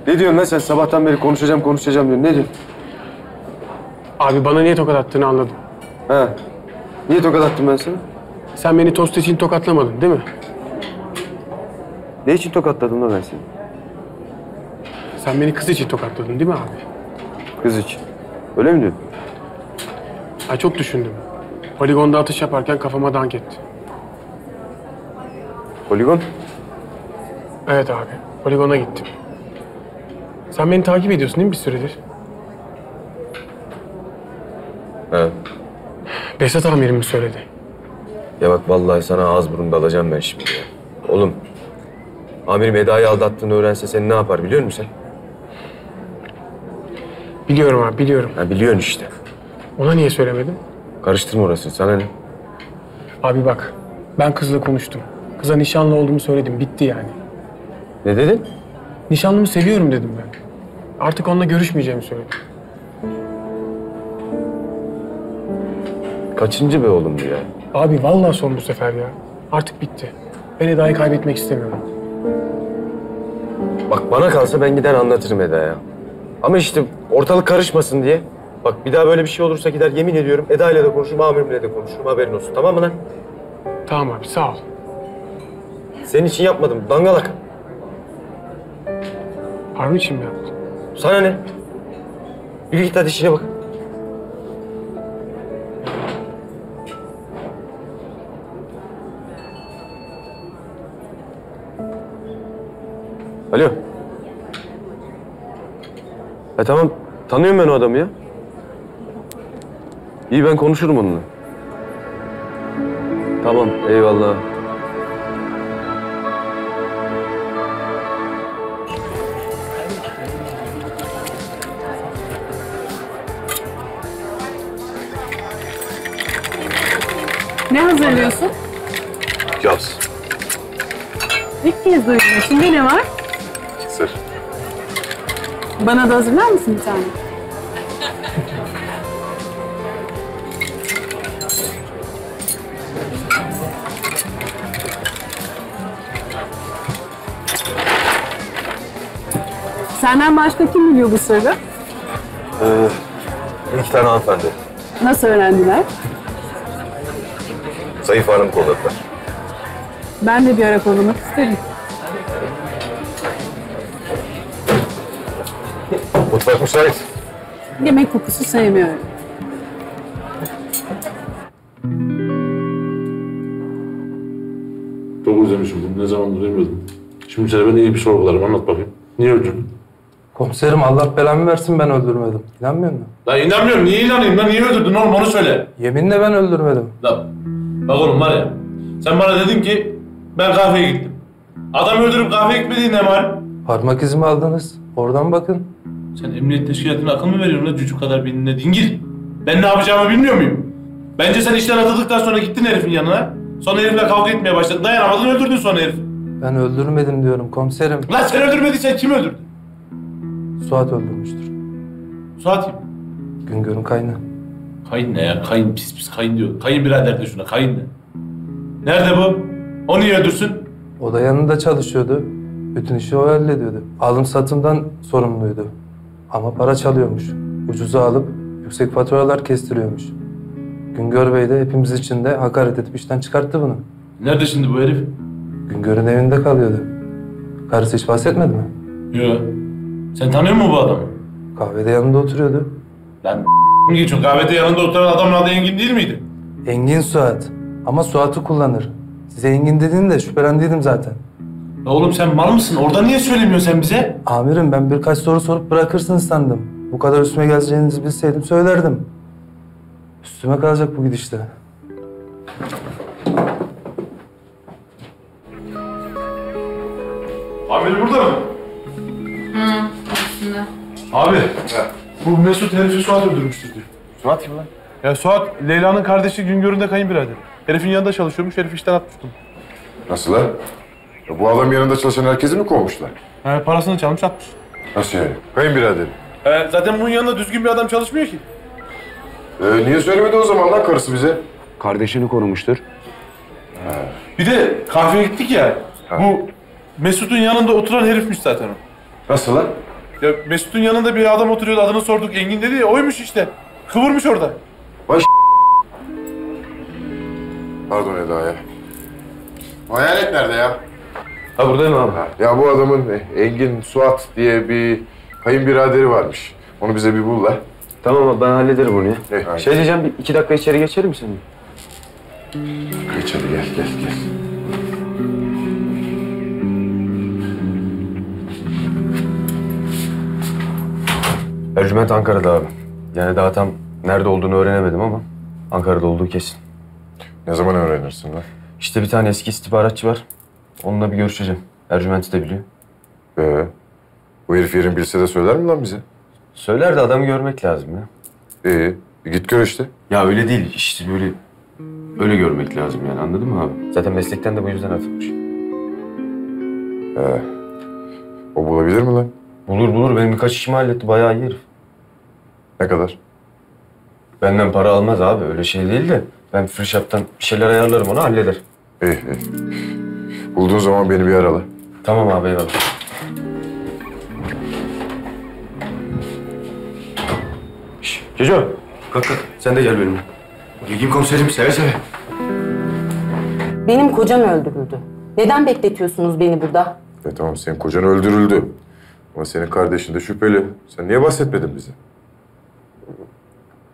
Ne diyorsun lan sen? Sabahtan beri konuşacağım, konuşacağım diyorsun. Ne diyorsun? Abi bana niye tokat attığını anladım. He. Niye tokat attım ben sana? Sen beni tost için tokatlamadın değil mi? Ne için tokatladım lan ben seni? Sen beni kız için tokatladın değil mi abi? Kız için. Öyle mi diyorsun? Ay çok düşündüm. Poligonda atış yaparken kafama dank etti. Poligon? Evet abi. Poligona gittim. Sen beni takip ediyorsun değil mi bir süredir? Evet. Behzat amirim söyledi. Ya bak vallahi sana ağız burun dalacağım ben şimdi ya. Oğlum, amirim Eda'yı aldattığını öğrense seni ne yapar biliyor musun sen? Biliyorum abi, biliyorum. Ha, biliyorsun işte. Ona niye söylemedin? Karıştırma orası. Sana ne? Abi bak, ben kızla konuştum. Kıza nişanlı olduğumu söyledim. Bitti yani. Ne dedin? Nişanlımı seviyorum dedim ben. Artık onunla görüşmeyeceğimi söyledim. Kaçıncı be oğlum bu ya? Abi vallahi son bu sefer ya. Artık bitti. Ben Eda'yı kaybetmek istemiyorum. Bak bana kalsa ben gider anlatırım Eda'ya. Ama işte ortalık karışmasın diye. Bak bir daha böyle bir şey olursa gider yemin ediyorum Eda'yla da konuşurum, amirimle de konuşurum. Haberin olsun. Tamam mı lan? Tamam abi sağ ol. Senin için yapmadım dangalak. Harun için mi yaptın? Sana ne? Yürü git hadi işine bak. Alo. E tamam, tanıyorum ben o adamı ya. İyi, ben konuşurum onunla. Tamam, eyvallah. Ne hazırlıyorsun? Yaz. İlk kez duydum. Şimdi ne var? Kısır. Bana da hazırlar mısın bir tane? Senden başka kim biliyor bu sırrı? Ee, iki tane hanımefendi. Nasıl öğrendiler? Zayıf hanım kolladılar. Ben de bir ara kollamak isterim. Mutfak müsait. Yemek kokusu sevmiyorum. Çok özlemişim bunu. Ne zamandır duymuyordum. Şimdi sana ben iyi bir sorgularım. Anlat bakayım. Niye öldürdün? Komiserim Allah belamı versin ben öldürmedim. İnanmıyor musun? La inanmıyorum. Niye inanayım? Ben niye öldürdün oğlum onu söyle. Yeminle ben öldürmedim. La bak oğlum var ya. Sen bana dedin ki ben kahveye gittim. Adam öldürüp kahveye gitmediğin ne var? Parmak izimi aldınız. Oradan bakın. Sen emniyet teşkilatına akıl mı veriyorsun la cücük kadar benimle dingil? Ben ne yapacağımı bilmiyor muyum? Bence sen işten atıldıktan sonra gittin herifin yanına. Sonra herifle kavga etmeye başladın. Dayanamadın öldürdün sonra herifi. Ben öldürmedim diyorum komiserim. Lan sen öldürmediysen kim öldürdü? Suat öldürmüştür. Suat kim? Güngör'ün kaynı. Kayın ne ya? Kayın pis pis kayın diyor. Kayın birader de şuna. Kayın ne? Nerede bu? O niye öldürsün? O da yanında çalışıyordu. Bütün işi o hallediyordu. Alım satımdan sorumluydu. Ama para çalıyormuş. Ucuza alıp yüksek faturalar kestiriyormuş. Güngör Bey de hepimiz için de hakaret edip işten çıkarttı bunu. Nerede şimdi bu herif? Güngör'ün evinde kalıyordu. Karısı hiç bahsetmedi mi? Yok. Sen tanıyor musun bu adamı? Kahvede yanında oturuyordu. Lan mi geçiyorsun? Kahvede yanında oturan adamın adı Engin değil miydi? Engin Suat. Ama Suat'ı kullanır. Size Engin dediğinde şüphelendiydim zaten. Ya oğlum sen mal mısın? Orada niye söylemiyorsun sen bize? Amirim ben birkaç soru sorup bırakırsınız sandım. Bu kadar üstüme geleceğinizi bilseydim söylerdim. Üstüme kalacak bu gidişte. Amir burada mı? Hı, üstünde. Abi, ya. Bu Mesut herifi Suat öldürmüştür diyor. Suat kim lan? Ya Suat, Leyla'nın kardeşi Güngör'ün de kayınbiraderi. Herifin yanında çalışıyormuş, herif işten atmıştım. Nasıl lan? Bu adam yanında çalışan herkesi mi kovmuşlar? He, parasını çalmış atmış. Nasıl yani? Kayınbiraderi. He, zaten bunun yanında düzgün bir adam çalışmıyor ki. Ee, niye söylemedi o zaman lan karısı bize? Kardeşini korumuştur. He. Bir de kahveye gittik ya, ha. Bu Mesut'un yanında oturan herifmiş zaten o. Nasıl lan? Ya Mesut'un yanında bir adam oturuyordu, adını sorduk. Engin dedi ya, oymuş işte. Kıvırmış orada. Baş... Pardon Eda ya. Hayalet nerede ya? Ha buradayım abi. Ha, ya bu adamın Engin Suat diye bir kayınbiraderi varmış. Onu bize bir bul la. Tamam abi, ben hallederim onu ya. Evet, şey diyeceğim, bir iki dakika içeri geçer misin? Geç hadi gel, gel, gel. Ercüment Ankara'da abi. Yani daha tam nerede olduğunu öğrenemedim ama Ankara'da olduğu kesin. Ne zaman öğrenirsin lan? İşte bir tane eski istihbaratçı var. Onunla bir görüşeceğim. Ercüment'i de biliyor. Ee, bu herif yerin bilse de söyler mi lan bize? Söyler de adamı görmek lazım ya. İyi, git gör işte. Ya öyle değil işte, böyle öyle görmek lazım yani, anladın mı abi? Zaten meslekten de bu yüzden atılmış. Ee, o bulabilir mi lan? Bulur bulur, benim birkaç işimi halletti, bayağı iyi herif. Ne kadar? Benden para almaz abi, öyle şey değil de ben free shop'tan bir şeyler ayarlarım, onu halleder. İyi iyi. Bulduğun zaman beni bir arala. Tamam abi, eyvallah. Ceco, kalk kalk. Sen de gel benimle. Bilgim komiserim, seve seve. Benim kocam öldürüldü. Neden bekletiyorsunuz beni burada? E tamam, senin kocan öldürüldü. Ama senin kardeşin de şüpheli. Sen niye bahsetmedin bize?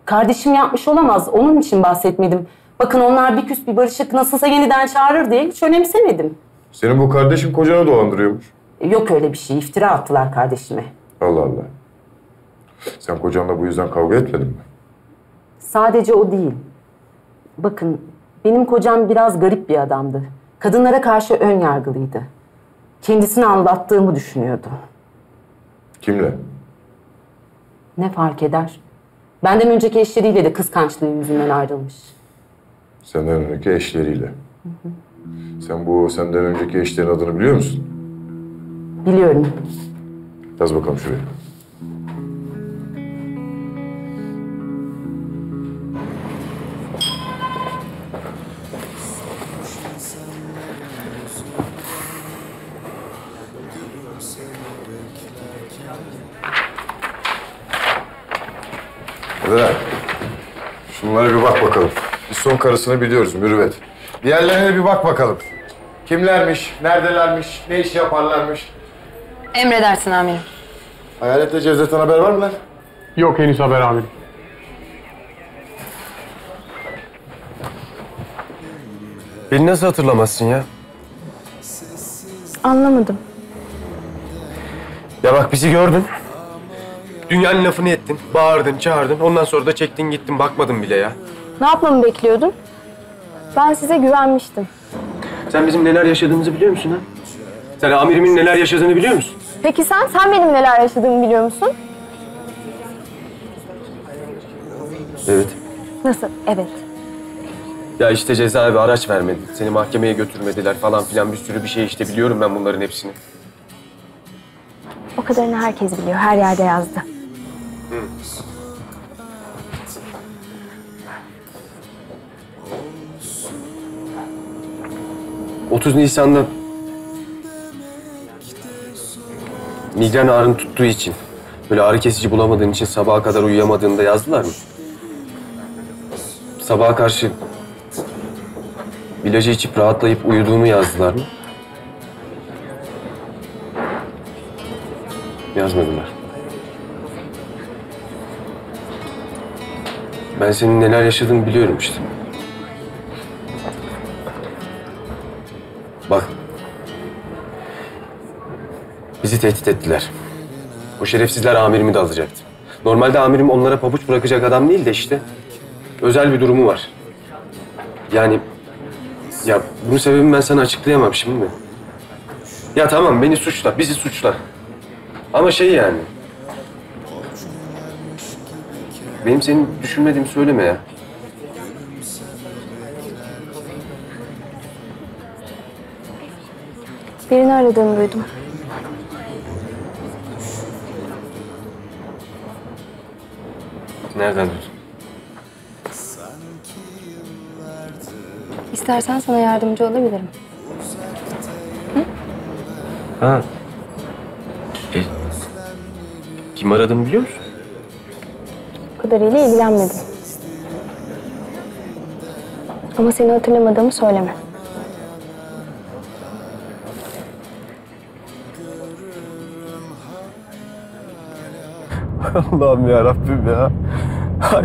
Kardeşim yapmış olamaz. Onun için bahsetmedim. Bakın onlar bir küs bir barışık nasılsa yeniden çağırır diye hiç önemsemedim. Senin bu kardeşin kocana dolandırıyormuş. E, yok öyle bir şey. İftira attılar kardeşime. Allah Allah. Sen kocanla bu yüzden kavga etmedin mi? Sadece o değil. Bakın, benim kocam biraz garip bir adamdı. Kadınlara karşı ön yargılıydı. Kendisini anlattığımı düşünüyordu. Kimle? Ne fark eder? Benden önceki eşleriyle de kıskançlığı yüzünden ayrılmış. Senden önceki eşleriyle? Hı hı. Sen bu senden önceki eşlerin adını biliyor musun? Biliyorum. Yaz bakalım şuraya. Şunlara bir bak bakalım. Biz son karısını biliyoruz, Mürüvvet. Diğerlerine bir bak bakalım. Kimlermiş, neredelermiş, ne iş yaparlarmış? Emredersin amirim. Hayaletle Cevdet'ten haber var mı lan? Yok, henüz haber amirim. Beni nasıl hatırlamazsın ya? Anlamadım. Ya bak, bizi gördün. Dünyanın lafını ettin, bağırdın, çağırdın. Ondan sonra da çektin gittin, bakmadın bile ya. Ne yapmamı bekliyordun? Ben size güvenmiştim. Sen bizim neler yaşadığımızı biliyor musun ha? Sen amirimin neler yaşadığını biliyor musun? Peki sen, sen benim neler yaşadığımı biliyor musun? Evet. Nasıl? Evet. Ya işte cezaevi araç vermedi, seni mahkemeye götürmediler falan filan, bir sürü bir şey işte, biliyorum ben bunların hepsini. O kadarını herkes biliyor, her yerde yazdı. Hı. otuz Nisan'da migren ağrın tuttuğu için, böyle ağrı kesici bulamadığın için sabaha kadar uyuyamadığında yazdılar mı? Sabaha karşı ilacı içip rahatlayıp uyuduğunu yazdılar mı? Yazmadılar. Ben senin neler yaşadığını biliyorum işte. Bak. Bizi tehdit ettiler. O şerefsizler amirimi de alacaktı. Normalde amirim onlara pabuç bırakacak adam değil de işte. Özel bir durumu var. Yani... Ya bunun sebebini ben sana açıklayamam şimdi. Ya tamam, beni suçla, bizi suçla. Ama şey yani... Benim senin düşünmediğimi söyleme ya. Birini aradığımı duydum. Nereden duydun? İstersen sana yardımcı olabilirim. Hı? Ha. E, kim aradığımı biliyor musun? Bu kadarıyla ilgilenmedim. Ama seni hatırlamadığımı söyleme. Allah'ım ya Rabbim ya. Hay.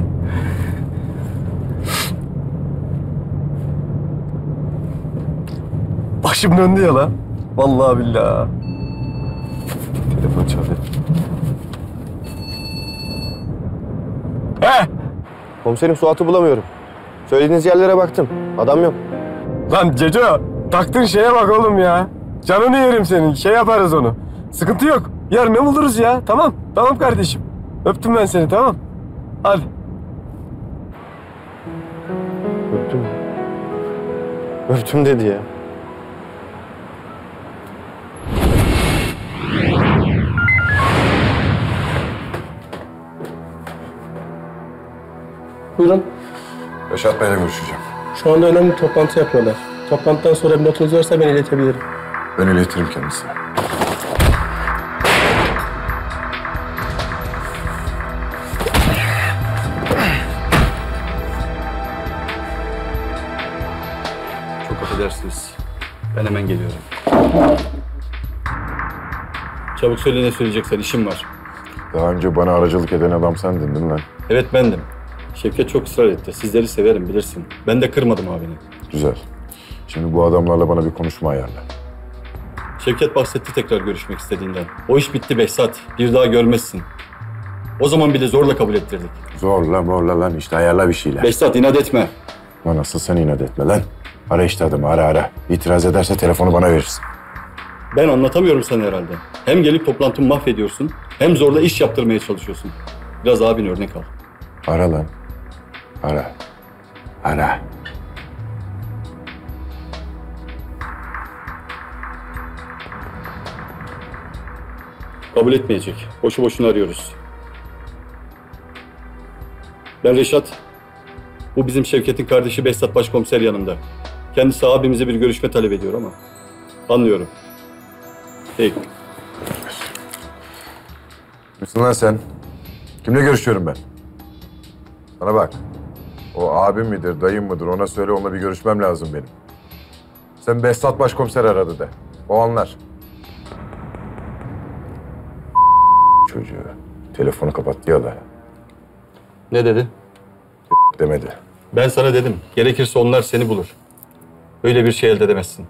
Başım döndü ya lan. Vallahi billahi. Telefon çalıyor. He! Komiserim, Suat'ı bulamıyorum. Söylediğiniz yerlere baktım. Adam yok. Lan Ceco, taktığın şeye bak oğlum ya. Canını yerim senin. Şey yaparız onu. Sıkıntı yok. Yarın ne buluruz ya? Tamam. Tamam kardeşim. Öptüm ben seni, tamam. Hadi. Öptüm dedi ya. Buyurun. Reşat Bey'le görüşeceğim. Şu anda önemli bir toplantı yapıyorlar. Toplantıdan sonra bir notunuz varsa ben iletebilirim. Ben iletirim kendisine. Çok affedersiniz. Ben hemen geliyorum. Çabuk söyle ne söyleyeceksen, işim var. Daha önce bana aracılık eden adam sendin değil mi? Evet bendim. Şevket çok ısrar etti. Sizleri severim bilirsin. Ben de kırmadım abini. Güzel. Şimdi bu adamlarla bana bir konuşma ayarla. Şevket bahsetti tekrar görüşmek istediğinden. O iş bitti Behzat. Bir daha görmezsin. O zaman bile zorla kabul ettirdik. Zorla morla lan işte ayarla bir şeyler. Behzat inat etme. Lan asıl sen inat etme lan. Ara işte adamı ara ara. İtiraz ederse telefonu bana verirsin. Ben anlatamıyorum sana herhalde. Hem gelip toplantımı mahvediyorsun hem zorla iş yaptırmaya çalışıyorsun. Biraz abin örnek al. Ara lan. Ara. Ara. Kabul etmeyecek. Boşu boşuna arıyoruz. Ben Reşat. Bu bizim Şevket'in kardeşi Behzat Başkomiser yanımda. Kendisi abimize bir görüşme talep ediyor ama. Anlıyorum. Peki. Kimsin lan sen? Kimle görüşüyorum ben? Bana bak. O abim midir, dayım mıdır ona söyle, onunla bir görüşmem lazım benim. Sen Behzat Başkomiser aradı de. O anlar. Çocuğu. Telefonu kapat diyor da. Ne dedi? Demedi. Ben sana dedim. Gerekirse onlar seni bulur. Öyle bir şey elde edemezsin.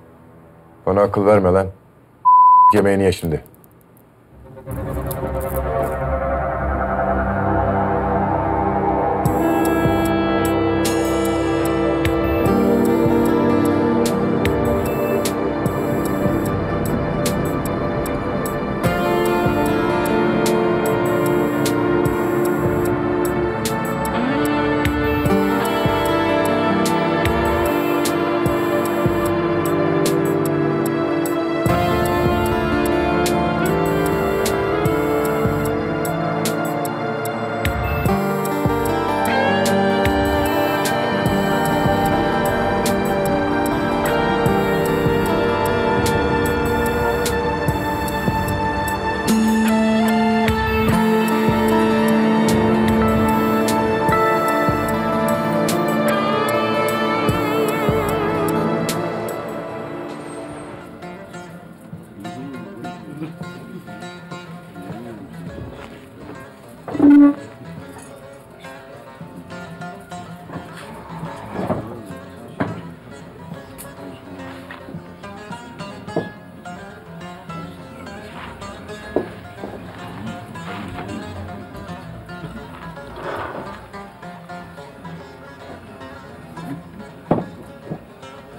Bana akıl verme lan. Yemeğini ye şimdi.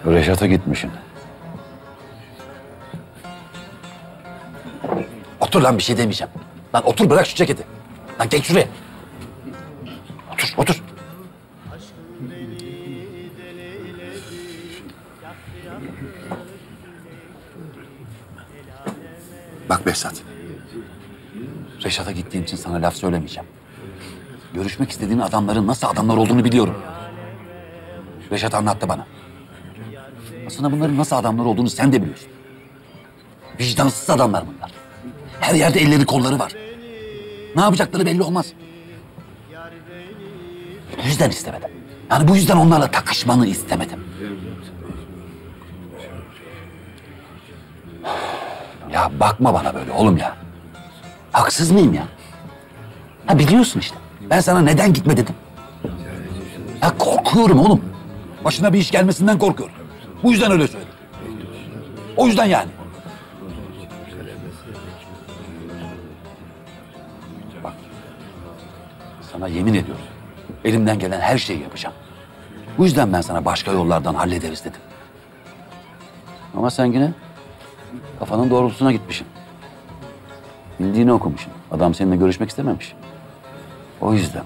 Reşat'a gitmişsin. Otur lan bir şey demeyeceğim. Lan otur bırak şu ceketi. Lan geç şuraya. Otur, otur. Bak Behzat. Reşat'a gittiğim için sana laf söylemeyeceğim. Görüşmek istediğin adamların nasıl adamlar olduğunu biliyorum. Reşat anlattı bana. Aslında bunların nasıl adamlar olduğunu sen de biliyorsun. Vicdansız adamlar bunlar. Her yerde elleri kolları var. Ne yapacakları belli olmaz. Bu yüzden istemedim. Yani bu yüzden onlarla takışmanı istemedim. Ya bakma bana böyle oğlum ya. Haksız mıyım ya? Ha biliyorsun işte. Ben sana neden gitme dedim. Ya korkuyorum oğlum. Başına bir iş gelmesinden korkuyorum. Bu yüzden öyle söyledim. O yüzden yani. Bak. Sana yemin ediyorum. Elimden gelen her şeyi yapacağım. Bu yüzden ben sana başka yollardan hallederiz dedim. Ama sen yine kafanın doğrultusuna gitmişsin. Bildiğini okumuşsun. Adam seninle görüşmek istememiş. O yüzden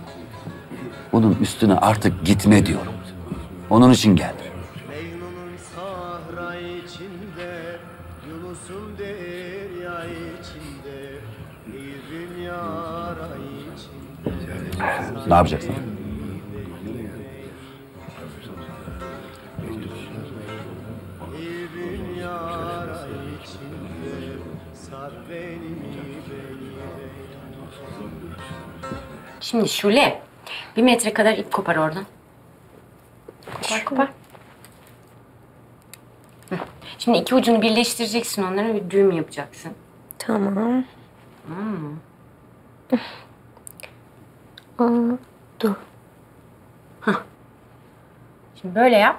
bunun üstüne artık gitme diyorum. Onun için geldim. Ne yapacaksın? Şimdi Şule, bir metre kadar ip kopar oradan. Kopar, kopar. Şimdi iki ucunu birleştireceksin, onlara bir düğüm yapacaksın. Tamam. Hmm. Oldu. Hah. Şimdi böyle yap.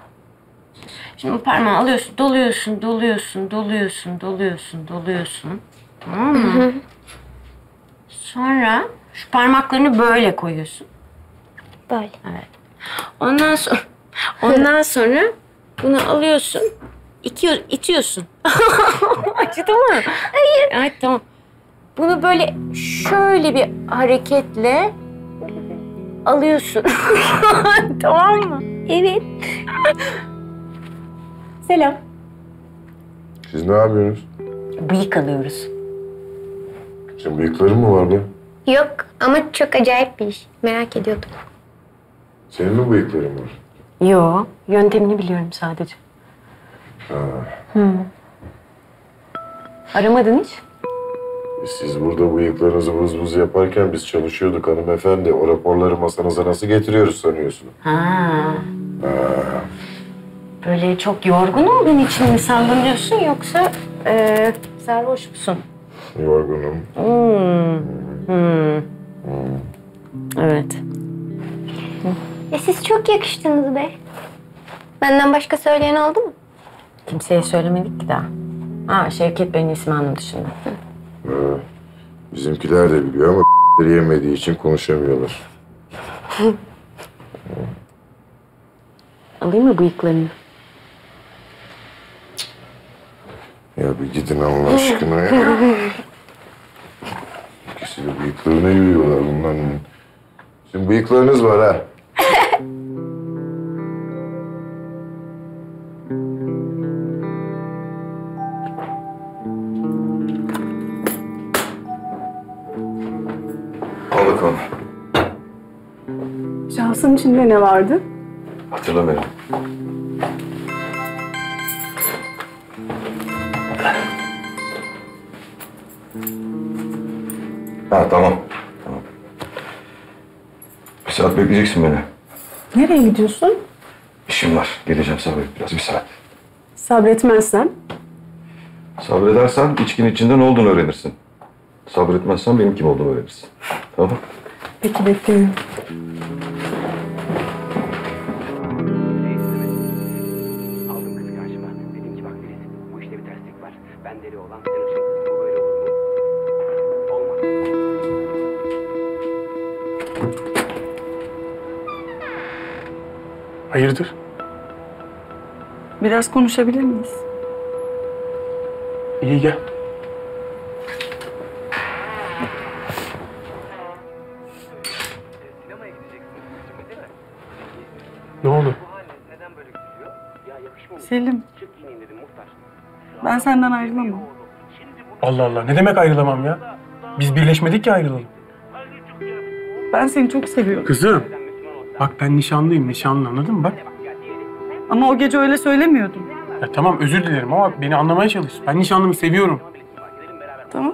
Şimdi bu parmağı alıyorsun, doluyorsun, doluyorsun, doluyorsun, doluyorsun, doluyorsun. Tamam mı? Sonra şu parmaklarını böyle koyuyorsun. Böyle. Evet. Ondan sonra, ondan sonra bunu alıyorsun, itiyor, itiyorsun. Acıdı mı? Hayır. Evet, tamam. Bunu böyle şöyle bir hareketle alıyorsun. Tamam mı? Evet. Selam. Siz ne yapıyorsunuz? Bıyık alıyoruz. Senin bıyıkların mı var be? Yok ama çok acayip bir iş. Merak ediyordum. Senin mi bıyıkların var? Yok. Yöntemini biliyorum sadece. Ha. Hı. Aramadın hiç? Siz burada bıyıklarınızı vız vız yaparken biz çalışıyorduk hanımefendi. O raporları masanıza nasıl getiriyoruz sanıyorsunuz? Ha. Ha. Böyle çok yorgun olduğun için mi sallanıyorsun yoksa e, sarhoş musun? Yorgunum. Hmm. Hmm. Hmm. Evet. E siz çok yakıştınız be. Benden başka söyleyen oldu mu? Kimseye söylemedik ki daha. Ha, Şevket Bey'in ismi hanım dışında. Ee, bizimkiler de biliyor ama yemediği için konuşamıyorlar. Alayım mı bıyıklarını? Ya bir gidin Allah aşkına ya. İkisi de bıyıklarına yürüyorlar bunların. Şimdi bıyıklarınız var ha. Al bakalım. Şansın içinde ne vardı? Hatırlamıyorum. Ha tamam. Tamam. Bir saat bekleyeceksin beni. Nereye gidiyorsun? İşim var. Geleceğim sabret biraz. Bir saat. Sabretmezsen? Sabredersen içkin içinde ne olduğunu öğrenirsin. Sabretmezsen benim kim olduğumu öğrenirsin. Tamam. Peki bekliyorum. Hayırdır? Biraz konuşabilir miyiz? İyi gel. Ne oldu? Selim. Ben senden ayrılamam. Allah Allah. Ne demek ayrılamam ya? Biz birleşmedik ki ayrılalım. Ben seni çok seviyorum. Kızım. Bak ben nişanlıyım, nişanlı anladın mı bak? Ama o gece öyle söylemiyordum. Ya tamam özür dilerim ama beni anlamaya çalış. Ben nişanlımı seviyorum. Tamam.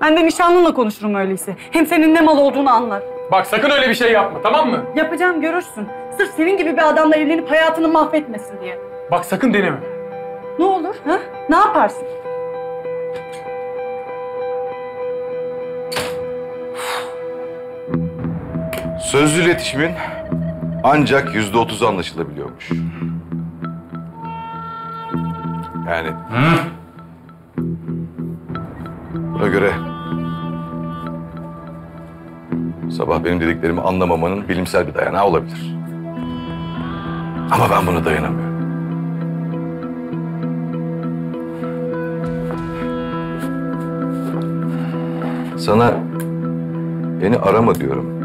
Ben de nişanlınla konuşurum öyleyse. Hem senin ne mal olduğunu anlar. Bak sakın öyle bir şey yapma tamam mı? Yapacağım görürsün. Sırf senin gibi bir adamla evlenip hayatını mahvetmesin diye. Bak sakın deneme. Ne olur ha? Ne yaparsın? Sözlü iletişimin ancak yüzde otuz anlaşılabiliyormuş. Yani hı? Buna göre sabah benim dediklerimi anlamamanın bilimsel bir dayanağı olabilir. Ama ben buna dayanamıyorum. Sana beni arama diyorum.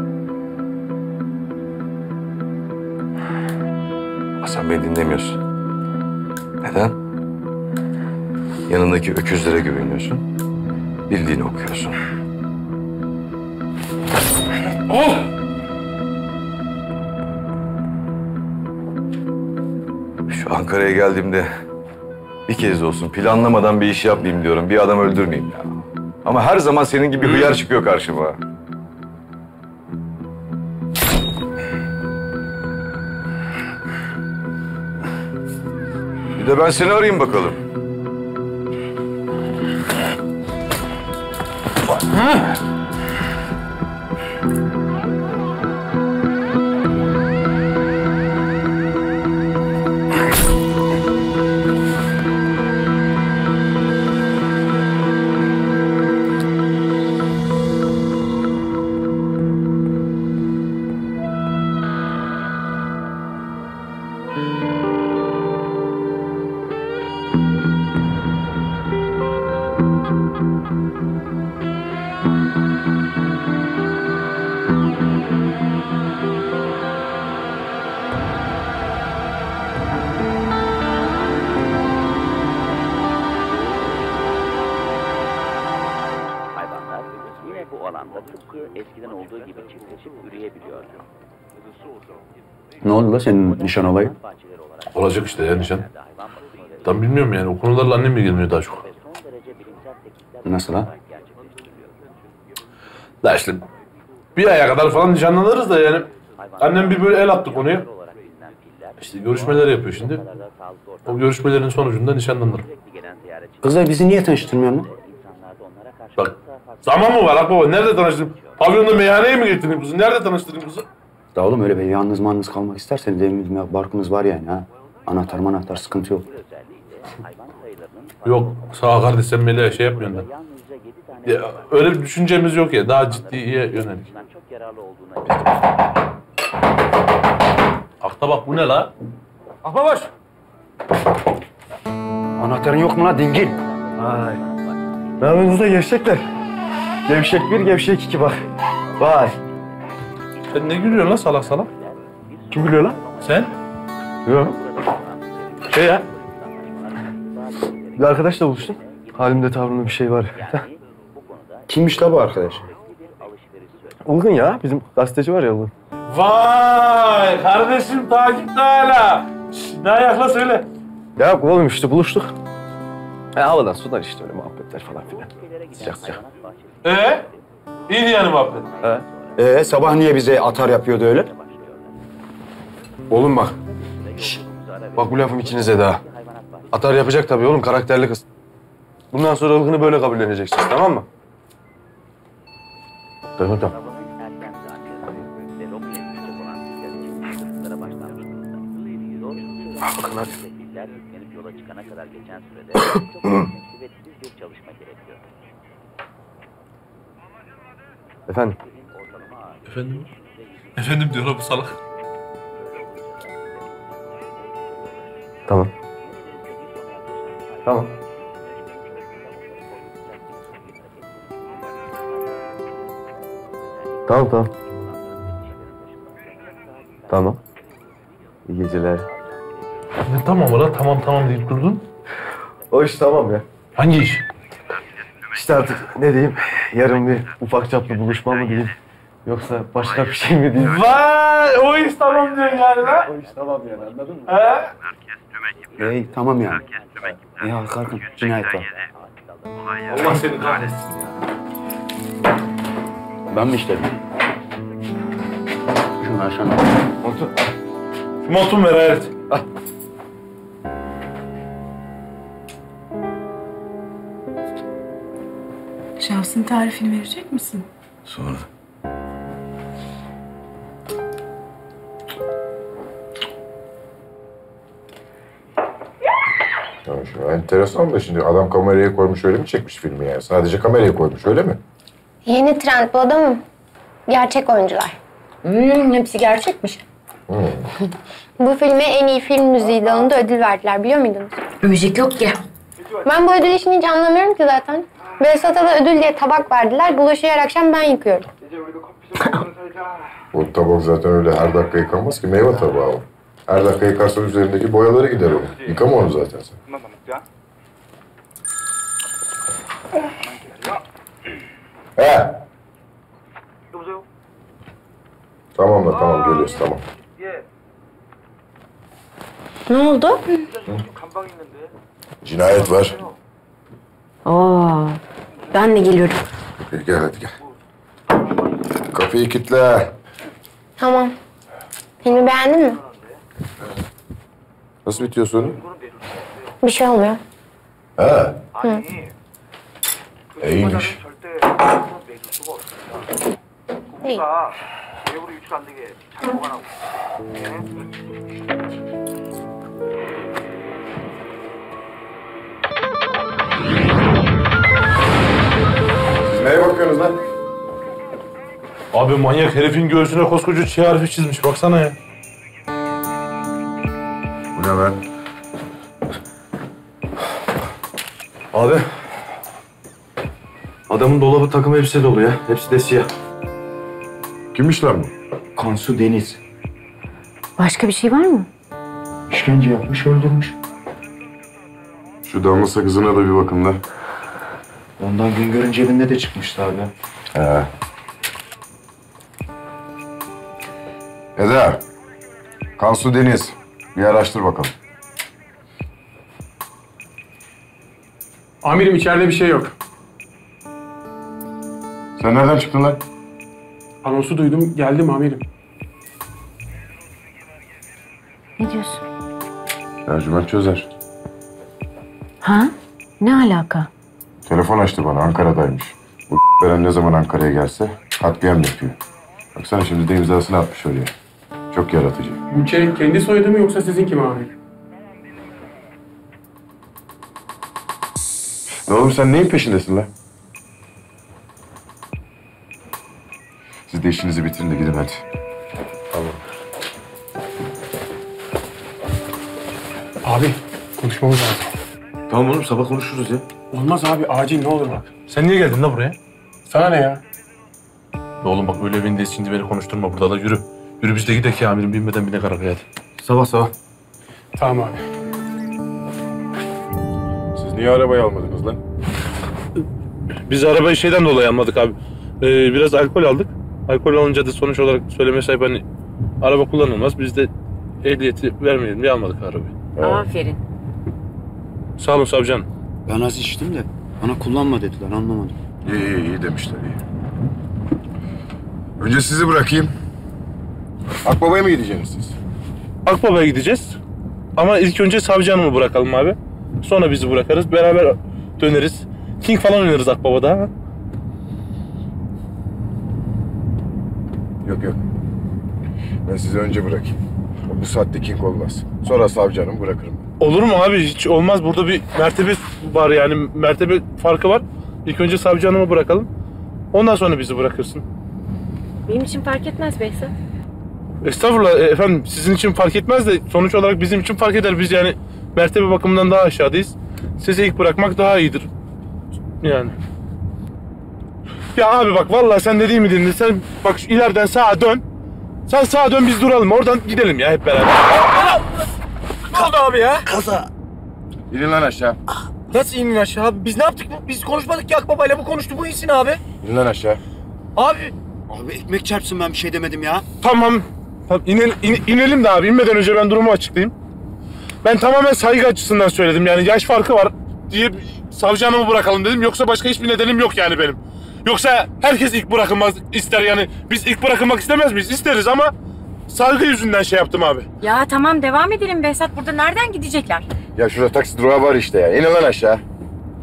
Sen beni dinlemiyorsun. Neden? Yanındaki öküzlere güveniyorsun. Bildiğini okuyorsun. Oh! Şu Ankara'ya geldiğimde bir kez olsun planlamadan bir iş yapmayayım diyorum. Bir adam öldürmeyeyim ya. Ama her zaman senin gibi hıyar çıkıyor karşıma. Bir de ben seni arayayım bakalım. Ha? Ne oldu lan senin nişan olayı? Olacak işte ya nişan. Tam bilmiyorum yani. O konularla annem ilgileniyor daha çok. Nasıl ha? Da işte bir aya kadar falan nişanlanırız da yani. Annem bir böyle el attı konuya. İşte görüşmeler yapıyor şimdi. O görüşmelerin sonucunda nişanlanırım. Kızlar bizi niye tanıştırmıyorsun? Bak zaman mı var Akbaba? Nerede tanıştırayım? Pavyonda meyhaneye mi getirdin kızı? Nerede tanıştırayım kızı? Da oğlum öyle be, yalnız manınız kalmak isterseniz evimiz barkımız var yani ha. Anahtar manahtar sıkıntı yok. Yok sağ ol kardeş, sen böyle şey yapmıyorsun da. Ya, öyle bir düşüncemiz yok ya, daha ciddiye yönelik. Akta bak bu ne la? Akta baş! Anahtarın yok mu la dingil? Vay. Yanınızda gevşekler. Gevşek bir, gevşek iki bak. Vay. Sen ne gülüyorsun lan salak salak? Kim gülüyor lan? Sen? Yok. Şey ya. Bir arkadaşla buluştum. Halimde tavrımda bir şey var. Kimmiş la bu arkadaş? Olgun ya. Bizim gazeteci var ya Olgun. Vay! Kardeşim takipte hala. Ne ayakla söyle. Ya oğlum işte buluştuk. E, havadan sudan işte öyle muhabbetler falan filan. Sıcak sıcak. Ee? İyiydi yani muhabbet. He. Ee, sabah niye bize atar yapıyordu öyle? Oğlum bak. Şişt. Bak bu lafım içinize daha. Atar yapacak tabii oğlum, karakterli kız. Bundan sonra ılgını böyle kabulleneceksiniz, tamam mı? Tamam, tamam. Ah, bakın hadi. Efendim? Efendim? Efendim diyor lan bu salak. Tamam. Tamam. Tamam, tamam. Tamam. İyi geceler. Ne tamam lan? Tamam tamam deyip durdun. O iş tamam ya. Hangi iş? İşte artık ne diyeyim? Yarın bir ufak çaplı buluşma mı diyeyim? Yoksa başka bir şey mi diyeyim? Vay! O iş tamam diyorsun yani lan? O iş tamam yani, anladın mı? He? Hey, tamam yani. Ya kalkın, cinayet var. Allah seni kahretsin ya. Ben mi işledim? Şunu aşağına al. Montu. Şu montumu ver hayret. Al. Şahsın tarifini verecek misin? Sonra. Enteresan da şimdi adam kameraya koymuş, öyle mi çekmiş filmi yani? Sadece kameraya koymuş, öyle mi? Yeni trend bu adamım. Gerçek oyuncular. Hmm, hepsi gerçekmiş. Hmm. Bu filme en iyi film müziği dalında ödül verdiler, biliyor muydunuz? Müzik yok ki. Ben bu ödül işini hiç anlamıyorum ki zaten. Behzat'a da ödül diye tabak verdiler, bulaşığı her akşam ben yıkıyorum. O tabak zaten öyle her dakika yıkanmaz ki, meyve tabağı o. Her dakika yıkarsan üzerindeki boyaları gider o. Yıkama onu zaten sen. He. Sorunuz yok. Tamam da tamam geliyoruz tamam. Ne oldu? Hı. Cinayet var. Oo, ben de geliyorum. Gel hadi gel. Kapıyı kilitle. Tamam. Filmi beğendin mi? Nasıl bitiyor sorun? Bir şey olmuyor. Ha? Hı. İyiymiş. İyi. Siz neye bakıyorsunuz lan? Abi manyak herifin göğsüne koskoca çiğ harfi çizmiş. Baksana ya. Bu ne lan? Abi. Adamın dolabı takım elbise dolu ya. Hepsi de siyah. Kimmiş lan bu? Kansu Deniz. Başka bir şey var mı? İşkence yapmış, öldürmüş. Şu damla sakızına da bir bakın lan. Ondan Güngör'ün cebinde de çıkmıştı abi. He. Eda, Kansu Deniz. Bir araştır bakalım. Amirim içeride bir şey yok. Sen nereden çıktın lan? Anonsu duydum, geldim amirim. Ne diyorsun? Ercüment Çözer. Ha? Ne alaka? Telefon açtı bana, Ankara'daymış. Bu veren ne zaman Ankara'ya gelse katliam yapıyor. Baksana şimdi de imzasını atmış oraya. Çok yaratıcı. Bu çelik kendi soyadı mı yoksa sizinki mi amirim? Ne oğlum sen neyin peşindesin lan? Siz de işinizi bitirin de gidin hadi. Tamam. Abi konuşmamız lazım. Tamam oğlum sabah konuşuruz ya. Olmaz abi acil ne olur bak. Sen niye geldin la buraya? Sana ne ya? Oğlum bak öyle evindeyiz şimdi beni konuşturma burada da yürü. Yürü biz de gidelim ya amirim binmeden bine karakaya hadi. Sabah sabah. Tamam abi. Siz niye arabayı almadınız lan? Biz arabayı şeyden dolayı almadık abi. Ee, biraz alkol aldık. Alkol alınca da sonuç olarak söylemeye sahip hani araba kullanılmaz. Biz de ehliyeti vermeyelim diye almadık arabayı. Evet. Aferin. Sağ olun savcı hanım. Ben az içtim de bana kullanma dediler anlamadım. İyi iyi, iyi demişler iyi. Önce sizi bırakayım. Akbaba'ya mı gideceksiniz siz? Akbaba'ya gideceğiz. Ama ilk önce savcı hanımı bırakalım abi. Sonra bizi bırakarız. Beraber döneriz. King falan oynarız Akbaba'da ha. Yok yok. Ben sizi önce bırakayım. Bu saatte king olmaz. Sonra savcı hanımı bırakırım. Olur mu abi? Hiç olmaz. Burada bir mertebe var yani. Mertebe farkı var. İlk önce savcı hanımı bırakalım. Ondan sonra bizi bırakırsın. Benim için fark etmez Behzat. Estağfurullah efendim sizin için fark etmez de sonuç olarak bizim için fark eder. Biz yani mertebe bakımından daha aşağıdayız. Sizi ilk bırakmak daha iyidir. Yani. Ya abi bak vallahi sen dediğimi dinle. Sen bak şu ileriden sağa dön. Sen sağa dön biz duralım. Oradan gidelim ya hep beraber. Ne oldu abi ya? Kaza. İnin lan aşağı. Nasıl inin aşağı abi? Biz ne yaptık? Biz konuşmadık ki Akbaba'yla bu konuştu. Bu insin abi. İnin lan aşağı. Abi. Abi ekmek çarpsın ben bir şey demedim ya. Tamam. Tamam inen, in, inelim de abi. İnmeden önce ben durumu açıklayayım. Ben tamamen saygı açısından söyledim. Yani yaş farkı var diye savcı hanımı bırakalım dedim. Yoksa başka hiçbir nedenim yok yani benim. Yoksa herkes ilk bırakılmak ister yani. Biz ilk bırakılmak istemez miyiz? İsteriz ama saygı yüzünden şey yaptım abi. Ya tamam devam edelim Behzat. Burada nereden gidecekler? Ya şurada taksi durağı var işte ya. İnin lan aşağı.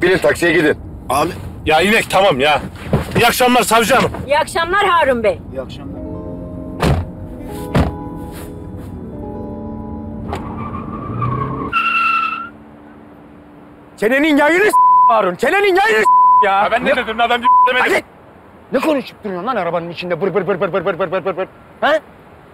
Binin taksiye gidin. Abi. Ya inek tamam ya. İyi akşamlar savcı hanım. İyi akşamlar Harun Bey. İyi akşamlar. Çenenin yayını s*** Harun. Çenenin yayını s*** ya. Ya ben ne, ne dedim adam demedim. Hadi. Ne konuşup duruyorsun lan arabanın içinde? Bır bır bır bır bır bır bır bır bır. Ha?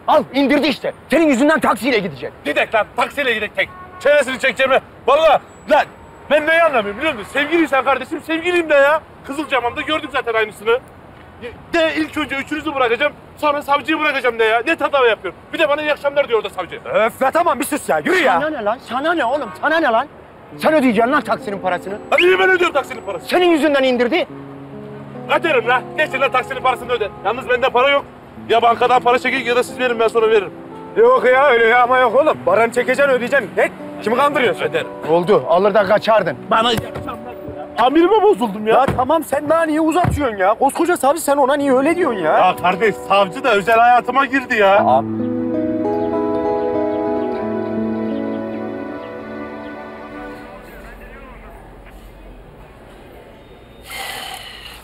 Al indirdi işte. Senin yüzünden taksiyle gidecek. Gidek lan taksiyle gidek tek. Çenesini çekeceğime. Vallahi lan. Ben neyi anlamıyorum biliyor musun? Sevgiliysen kardeşim, sevgiliyim de ya. Kızılcamam'da gördüm zaten aynısını. De ilk önce üçünüzü bırakacağım, sonra savcıyı bırakacağım de ya. Ne tatava yapıyorum? Bir de bana iyi akşamlar diyor orada savcı. Öf ya tamam bir sus ya, yürü ya. Sana ne lan? Sana ne oğlum? Sana ne lan? Sen ödeyeceksin lan taksinin parasını. Hadi ben ödüyorum taksinin parasını. Senin yüzünden indirdi. Atarım la. Neyse la, taksinin parasını öde. Yalnız bende para yok. Ya bankadan para çekin ya da siz verin, ben sonra veririm. Yok ya öyle ya, ama yok oğlum. Paranı çekeceksin, ödeyeceksin. Ne? Kimi kandırıyorsun? Öderim. Oldu. Alır da kaçardın. Bana amirime bozuldum ya. Ya tamam, sen daha niye uzatıyorsun ya? Koskoca savcı, sen ona niye öyle diyorsun ya? Ya kardeş, savcı da özel hayatıma girdi ya. Abi.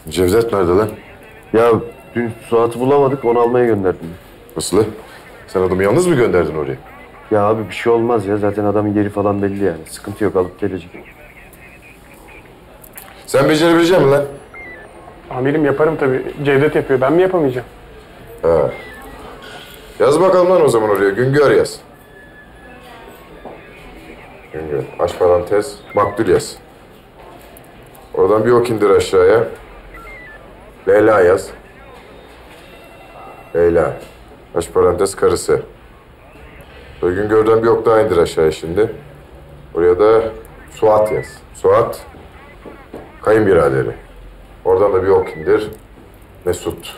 Cevdet nerede lan? Ya dün Suat'ı bulamadık, onu almaya gönderdim. Nasıl? Sen adamı yalnız mı gönderdin oraya? Ya abi bir şey olmaz ya, zaten adamın yeri falan belli yani. Sıkıntı yok, alıp gelecek. Sen becerebilecek misin lan? Amirim yaparım tabii. Cevdet yapıyor, ben mi yapamayacağım? Ha. Yaz bakalım lan o zaman oraya, Güngör yaz. Güngör, aç parantez, maktul yaz. Oradan bir ok indir aşağıya. Leyla yaz. Leyla. Aç parantez karısı. Güngör'den bir ok daha indir aşağıya şimdi. Oraya da Suat yaz. Suat. Kayınbiraderi. Oradan da bir ok indir. Mesut.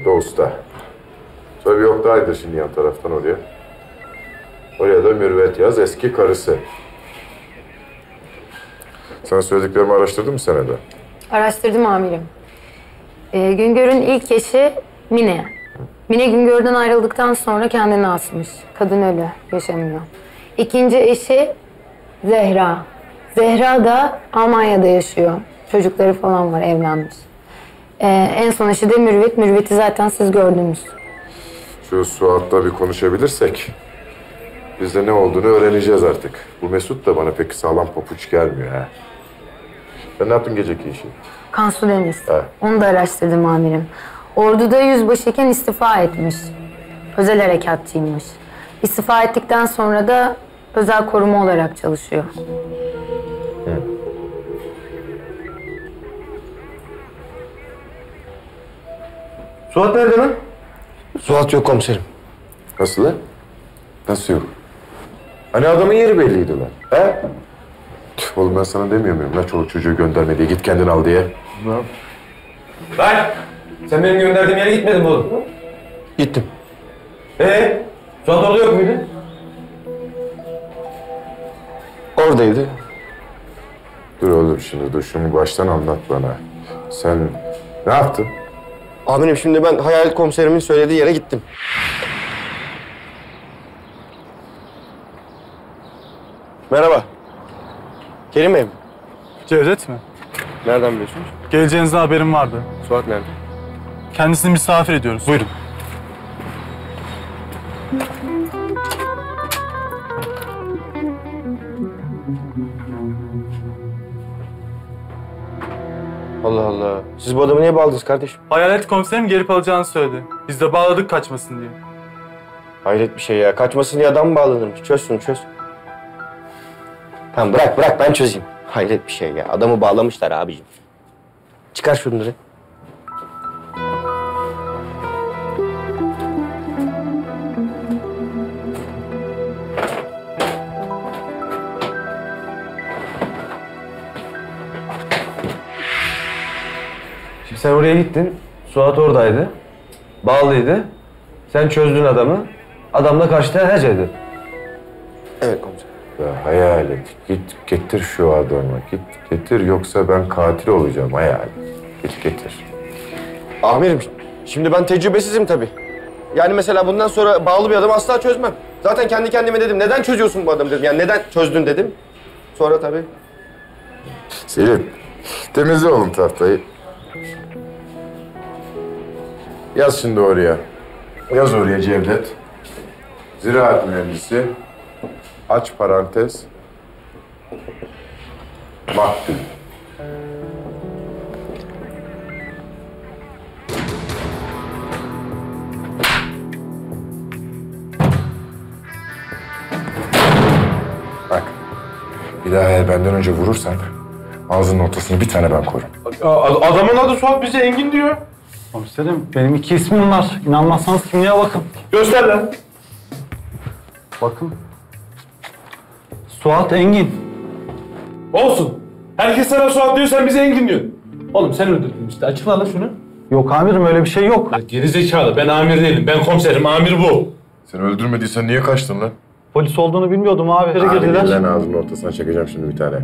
Bu da usta. Sonra bir ok daha indir şimdi yan taraftan oraya. Oraya da Mürüvvet yaz. Eski karısı. Sana söylediklerimi araştırdın mı sen Eda? Araştırdım amirim. Ee, Güngör'ün ilk eşi Mine. Mine Güngör'den ayrıldıktan sonra kendini asmış. Kadın ölü, yaşamıyor. İkinci eşi Zehra. Zehra da Almanya'da yaşıyor. Çocukları falan var, evlenmiş. Ee, en son eşi de Mürüvvet. Mürüvvet'i zaten siz gördünüz. Şu Suat'la bir konuşabilirsek biz de ne olduğunu öğreneceğiz artık. Bu Mesut da bana pek sağlam papuç gelmiyor ha. Sen ne yaptın geceki işi? Kansu Deniz. Ha. Onu da araştırdım amirim. Ordu'da yüzbaşıyken istifa etmiş. Özel harekatçıymış. İstifa ettikten sonra da özel koruma olarak çalışıyor. Hı. Suat nerede lan? Suat yok komiserim. Nasıl lan? Nasıl yok? Hani adamın yeri belliydi lan, he? Tüh, oğlum ben sana demiyor muyum lan çoluk çocuğu gönderme diye, git kendin al diye. Ne? Lan! Sen benim gönderdiğim yere gitmedin mi oğlum? Gittim. Ee? Suat orada yok muydu? Oradaydı. Dur oğlum şimdi, dur şunu baştan anlat bana. Sen ne yaptın? Amirim şimdi ben hayalet komiserimin söylediği yere gittim. Merhaba. Kerim Bey mi? Cevdet mi? Nereden biliyorsunuz? Geleceğinizde haberim vardı. Suat nerede? Kendisini misafir ediyoruz. Buyurun. Allah Allah. Siz bu adamı niye bağladınız kardeşim? Hayalet komiserim gelip alacağını söyledi. Biz de bağladık kaçmasın diye. Hayret bir şey ya. Kaçmasın diye adam mı bağlanırmış? Çöz şunu, çöz. Tamam bırak, bırak ben çözeyim. Hayret bir şey ya. Adamı bağlamışlar abicim. Çıkar şunları. Şimdi sen oraya gittin. Suat oradaydı. Bağlıydı. Sen çözdün adamı. Adamla karşıda her şeydi. Evet komiserim. Ya hayalet, git getir şu adamı, git getir yoksa ben katil olacağım hayalet. Git getir. Amirim, şimdi ben tecrübesizim tabii. Yani mesela bundan sonra bağlı bir adamı asla çözmem. Zaten kendi kendime dedim, neden çözüyorsun bu adamı dedim. Yani neden çözdün dedim. Sonra tabii. Selim, temizle oğlum tahtayı. Yaz şimdi oraya. Yaz oraya Cevdet. Ziraat mühendisi. Aç parantez. Maktul. Bak. Bir daha eğer benden önce vurursan ağzının ortasını bir tane ben korum. Adamın adı Suat, bize Engin diyor. Komiserim benim iki ismim var. İnanmazsanız kimliğe bakın. Göster lan. Bakın. Suat Engin. Olsun. Herkes sana Suat diyor, sen bize Engin diyorsun. Oğlum sen öldürdün işte. Açıkla lan şunu. Yok amirim, öyle bir şey yok. Bak gerizekalı, ben amir değilim. Ben komiserim, amir bu. Sen öldürmediysen niye kaçtın lan? Polis olduğunu bilmiyordum abi. Abi girdiler. Ben ağzının ortasına çekeceğim şimdi bir tane.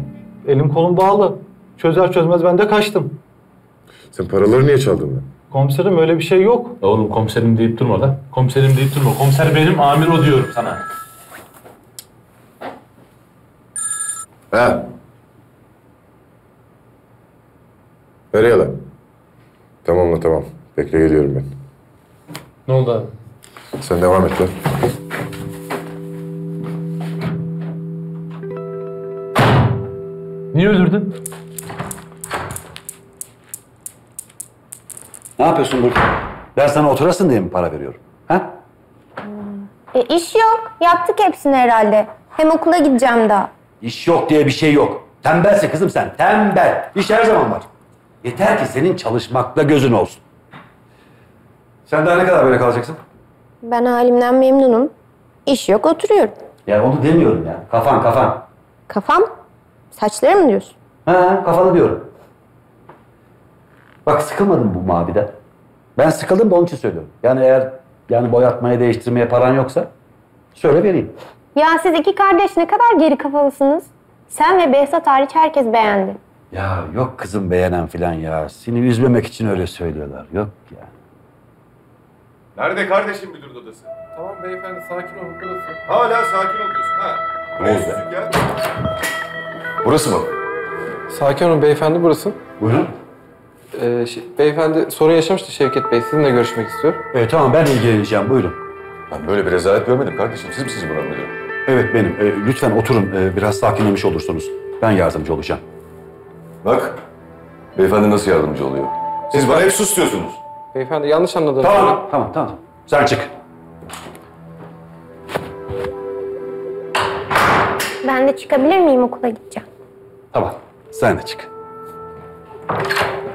Elim kolum bağlı. Çözer çözmez ben de kaçtım. Sen paraları niye çaldın lan? Komiserim öyle bir şey yok. Oğlum komiserim deyip durma lan. Komiserim deyip durma. Komiser benim, amir o diyorum sana. Ha. Nereye lan? Tamam la tamam. Bekle geliyorum ben. Ne oldu abi? Sen devam et lan. Niye öldürdün? Ne yapıyorsun burada? Ben sana oturasın diye mi para veriyorum? Ha? E iş yok. Yaptık hepsini herhalde. Hem okula gideceğim daha. İş yok diye bir şey yok. Tembelsin kızım sen. Tembel. İş her zaman var. Yeter ki senin çalışmakla gözün olsun. Sen daha ne kadar böyle kalacaksın? Ben halimden memnunum. İş yok, oturuyorum. Ya onu demiyorum ya. Kafan, kafan. Kafam? Saçları mı diyorsun? Ha, kafanı diyorum. Bak sıkılmadım bu maviden. Ben sıkıldım da onun için söylüyorum. Yani eğer yani boyatmaya, değiştirmeye paran yoksa söyle vereyim. Ya siz iki kardeş ne kadar geri kafalısınız. Sen ve Behzat hariç herkes beğendi. Ya yok kızım beğenen filan ya. Seni üzmemek için öyle söylüyorlar. Yok ya. Nerede kardeşim müdür odası? Tamam beyefendi sakin olun. Hala sakin ol diyorsun ha. Neyse. Gel. Burası mı? Sakin olun beyefendi, burası. Buyurun. Ee, şey, beyefendi sorun yaşamıştı Şevket Bey. Sizinle görüşmek istiyor. Evet tamam ben ilgileneceğim. Buyurun. Ben böyle bir rezalet görmedim kardeşim. Siz misiniz buranın müdürü? Evet benim. Ee, lütfen oturun. Ee, biraz sakinlemiş olursunuz. Ben yardımcı olacağım. Bak, beyefendi nasıl yardımcı oluyor? Siz bana hep sus diyorsunuz. Beyefendi yanlış anladınız. Tamam, tamam, tamam, tamam. Sen çık. Ben de çıkabilir miyim? Okula gideceğim. Tamam, sen de çık.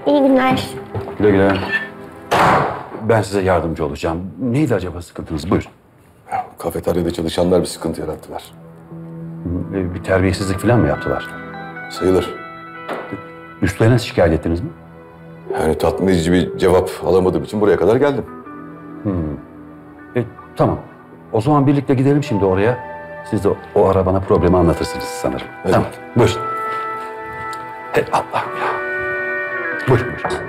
İyi günler. Güle güle. Ben size yardımcı olacağım. Neydi acaba sıkıntınız? Buyurun. Ya, kafeteryada çalışanlar bir sıkıntı yarattılar. Bir terbiyesizlik falan mı yaptılar? Sayılır. Üstlerine şikayet ettiniz mi? Yani tatmin edici bir cevap alamadığım için buraya kadar geldim. Hmm. E, tamam. O zaman birlikte gidelim şimdi oraya. Siz de o ara bana problemi anlatırsınız sanırım. Evet. Tamam. Buyurun. Hey Allah'ım ya. Buyurun buyurun.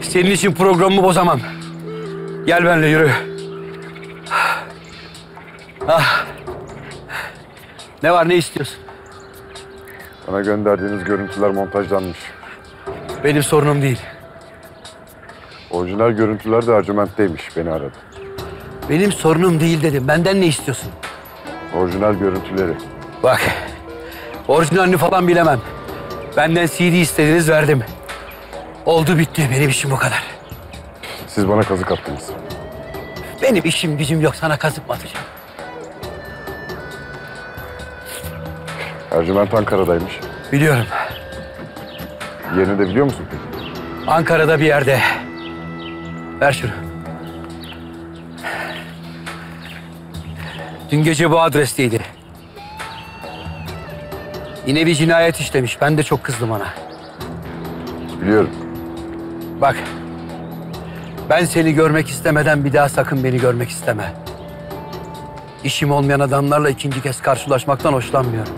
Senin için programımı bozamam. Gel benimle yürü. Ah. Ne var, ne istiyorsun? Bana gönderdiğiniz görüntüler montajlanmış. Benim sorunum değil. Orijinal görüntüler de Ercüment'teymiş, beni aradı. Benim sorunum değil dedim. Benden ne istiyorsun? Orijinal görüntüleri. Bak, orijinalini falan bilemem. Benden C D istediniz, verdim. Oldu bitti, benim işim bu kadar. Siz bana kazık attınız. Benim işim gücüm yok, sana kazık mı atacağım? Ercüment Ankara'daymış. Biliyorum. Yerini de biliyor musun? Ankara'da bir yerde. Ver şunu. Dün gece bu adresteydi. Yine bir cinayet işlemiş. Ben de çok kızdım ona. Biliyorum. Bak. Ben seni görmek istemeden bir daha sakın beni görmek isteme. İşim olmayan adamlarla ikinci kez karşılaşmaktan hoşlanmıyorum.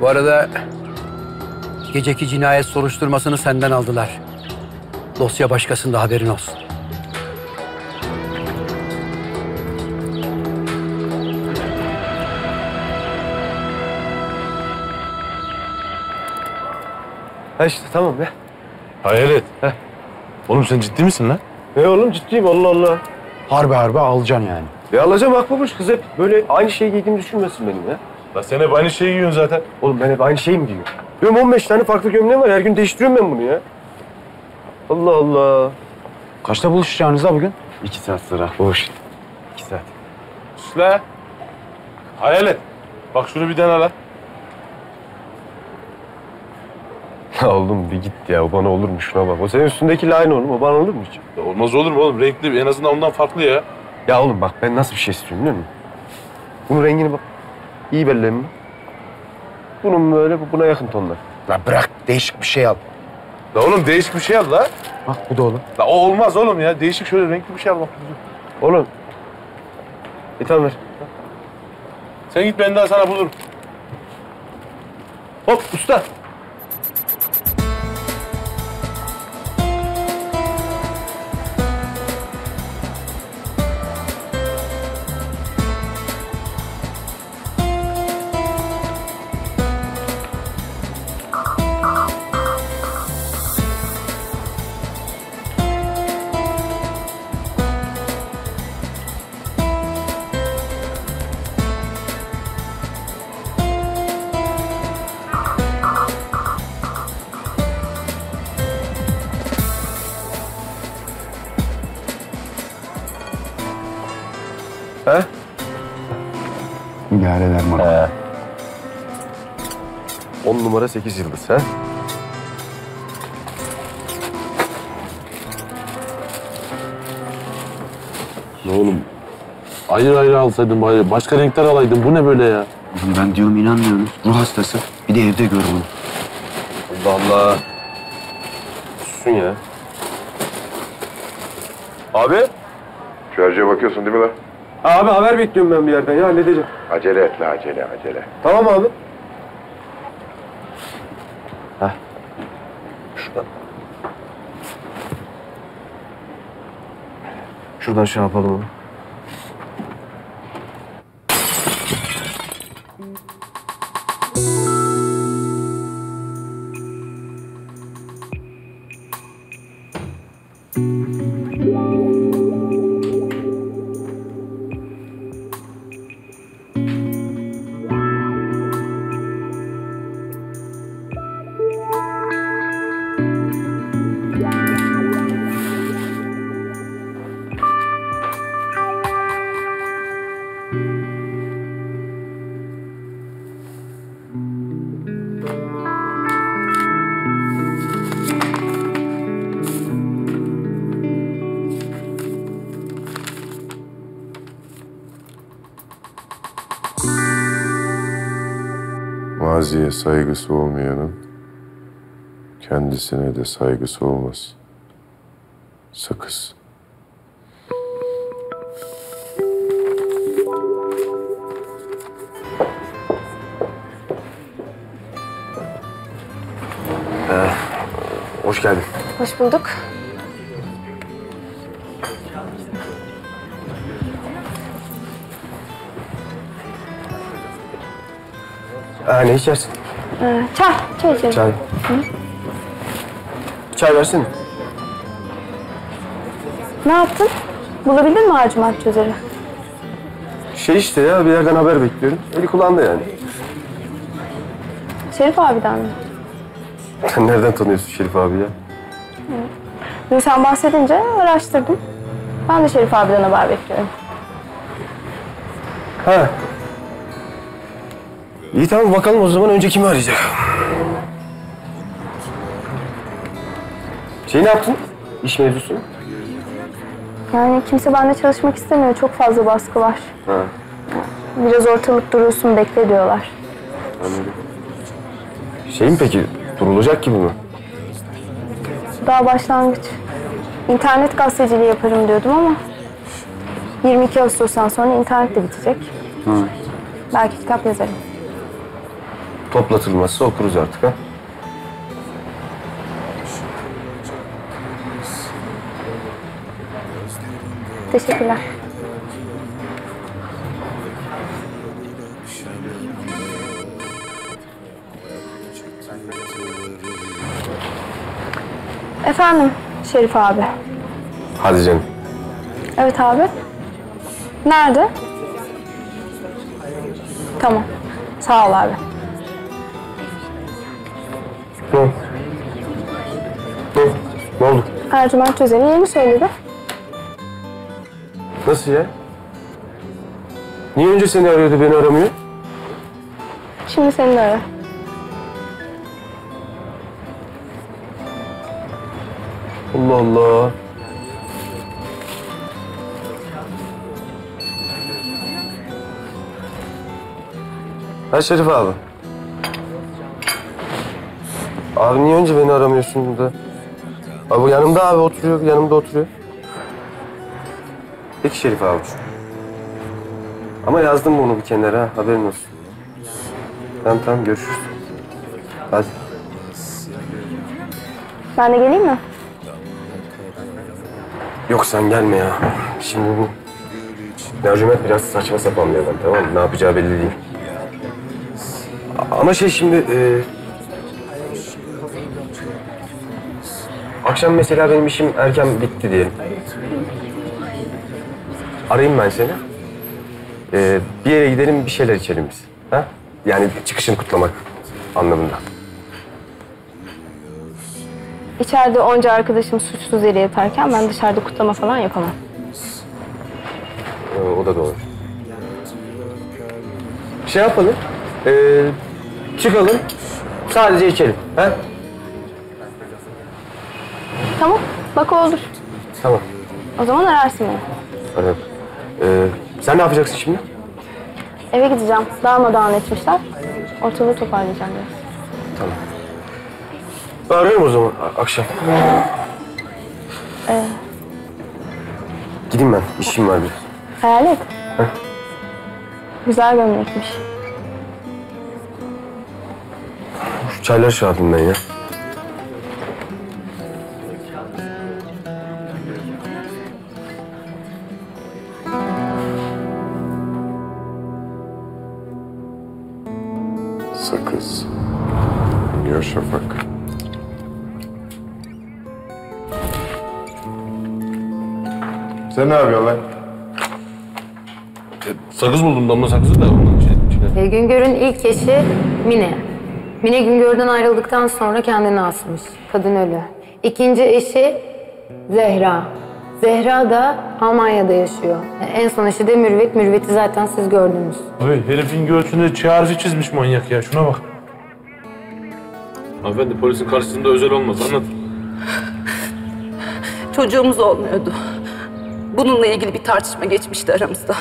Bu arada geceki cinayet soruşturmasını senden aldılar. Dosya başkasında, haberin olsun. Ha işte tamam ya. Hayalet. Heh. Oğlum sen ciddi misin lan? E oğlum ciddiyim Allah Allah. Harbi harbi alacaksın yani. Ya alacağım akbabuş kız hep. Böyle aynı şeyi giydiğimi düşünmesin benim ya. La sen hep aynı şeyi giyiyorsun zaten. Oğlum ben hep aynı şeyi mi giyiyorum? Diyorum on beş tane farklı gömleğim var. Her gün değiştiriyorum ben bunu ya. Allah Allah. Kaçta buluşacağınız da bugün? İki saat sonra. Boş. İki saat. Şule. Hayalet. Bak şunu bir dene lan. Ya oğlum bir git ya. O bana olur mu? Şuna bak. O senin üstündeki line oğlum. O bana olur mu hiç? Ya olmaz olur mu oğlum? Renkli. En azından ondan farklı ya. Ya oğlum bak ben nasıl bir şey istiyorum biliyor musun? Bunun rengini bak. İyi belli mi? Bunun böyle buna yakın tonlar. La bırak değişik bir şey al. La oğlum değişik bir şey al la. Bak bu da oğlum. La o olmaz oğlum ya. Değişik şöyle renkli bir şey al bak. Oğlum. E tamam ver. Sen git ben daha sana bulurum. Hop usta. sekiz yıldız ha? Ne oğlum? Ayrı ayrı alsaydın bari. Başka renkler alaydın. Bu ne böyle ya? Oğlum ben diyorum inanmıyorum. Ruh hastası. Bir de evde gör bunu. Allah Allah. Sussun ya. Abi? Şu harcaya bakıyorsun değil mi lan? Ha, abi haber bekliyorum ben bir yerden ya. Halledeceğim. Acele et la, acele acele. Tamam abi. Şuradan şey yapalım onu. Maziye saygısı olmayanın kendisine de saygısı olmaz. Sakız. Ee, hoş geldin. Hoş bulduk. Ee, ne içersin? Ee, çay, çay içerim. Çay. Hı? Çay versene. Ne yaptın? Bulabildin mi Ercüment Çözer'i? Şey işte ya, bir yerden haber bekliyorum. Eli kulağında yani. Şerif abiden mi? Sen nereden tanıyorsun Şerif abi ya? Hı. Sen bahsedince araştırdım. Ben de Şerif abiden haber bekliyorum. Ha. İyi tamam bakalım o zaman önce kimi arayacak? Şey ne yaptın? İş mevzusu. Yani kimse benimle çalışmak istemiyor. Çok fazla baskı var. Ha. Biraz ortalık durulsun bekle diyorlar. Anladım. Şey mi peki? Durulacak gibi mi? Daha başlangıç. İnternet gazeteciliği yaparım diyordum ama yirmi iki Ağustos'tan sonra internet de bitecek. Hı. Belki kitap yazarım. Toplatılmazsa okuruz artık ha. Teşekkürler. Efendim Şerif abi. Hadi canım. Evet abi. Nerede? Tamam. Sağ ol abi. Ne? Ne? Ne oldu? Ercüment Çözer'in yeni mi söyledi? Nasıl ya? Niye önce seni arıyordu, beni aramıyor? Şimdi seni de ara. Allah Allah. Ha Şerif abi. Abi niye önce beni aramıyorsun burada? Abi yanımda abi oturuyor, yanımda oturuyor. Peki Şerif abi. Ama yazdım bunu bir kenara, haberin olsun. Tamam tamam, görüşürüz. Hadi. Ben de geleyim mi? Yok sen gelme ya. Şimdi bu... Ercüment biraz saçma sapan bir adam, tamam mı? Ne yapacağı belli değil. Ama şey şimdi... E... Akşam mesela benim işim erken bitti diyelim. Arayayım ben seni. Ee, bir yere gidelim, bir şeyler içelim biz. Ha? Yani çıkışını kutlamak anlamında. İçeride onca arkadaşım suçsuz yere yatarken ben dışarıda kutlama falan yapamam. Ee, o da doğru. Şey yapalım, ee, çıkalım, sadece içelim. Ha? Tamam, bak olur. Tamam. O zaman ararsın beni. Ararım. Ee, sen ne yapacaksın şimdi? Eve gideceğim. Darmadağın etmişler. Ortalığı toparlayacağım biraz. Tamam. Arıyorum o zaman akşam. Ee... Gideyim ben. İşim var bir. Hayal et. Heh. Güzel gömlekmiş. Şu çaylar şahadım ben ya. Sakız, Güngör Şafak. Sen ne yapıyorsun lan? E, sakız buldum, damla sakızı da onun içine. E, Güngör'ün ilk eşi Mine. Mine Güngör'den ayrıldıktan sonra kendini asmış. Kadın ölü. İkinci eşi Zehra. Zehra da Almanya'da yaşıyor. En son eşi de Mürüvvet. Mürüvvet'i zaten siz gördünüz. Abi herifin göğsünde Ç harfi çizmiş manyak ya. Şuna bak. Hanımefendi polisin karşısında özel olmaz. Anlat. Çocuğumuz olmuyordu. Bununla ilgili bir tartışma geçmişti aramızda.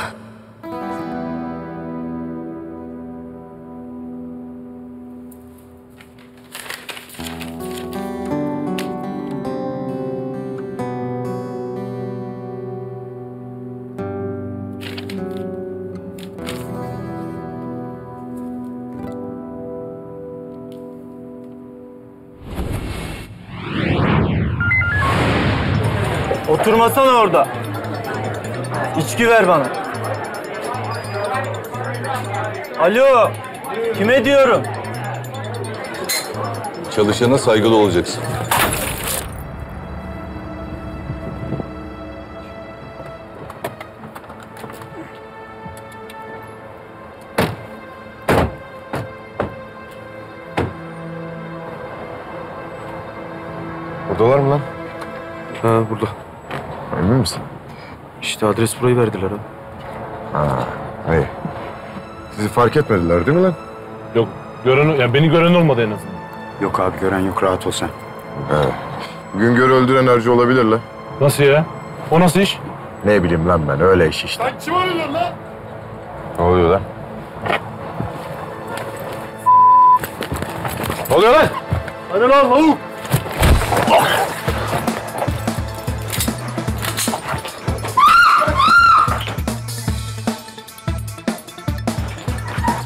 Oturmasana orada. İçki ver bana. Alo, kime diyorum? Çalışana saygılı olacaksın. Buradalar mı lan? Ha, burada. Emin misin? İşte adres burayı verdiler ha. Ha, hayır. Sizi fark etmediler değil mi lan? Yok, gören, ya beni gören olmadı en azından. Yok abi, gören yok. Rahat ol sen. He. Güngör'ü öldüren Erci olabilir lan. Nasıl ya? O nasıl iş? Ne bileyim lan ben, öyle iş işte. Lan kim oluyor lan? Ne oluyor lan? Ne oluyor lan? Hadi lan, lavuk!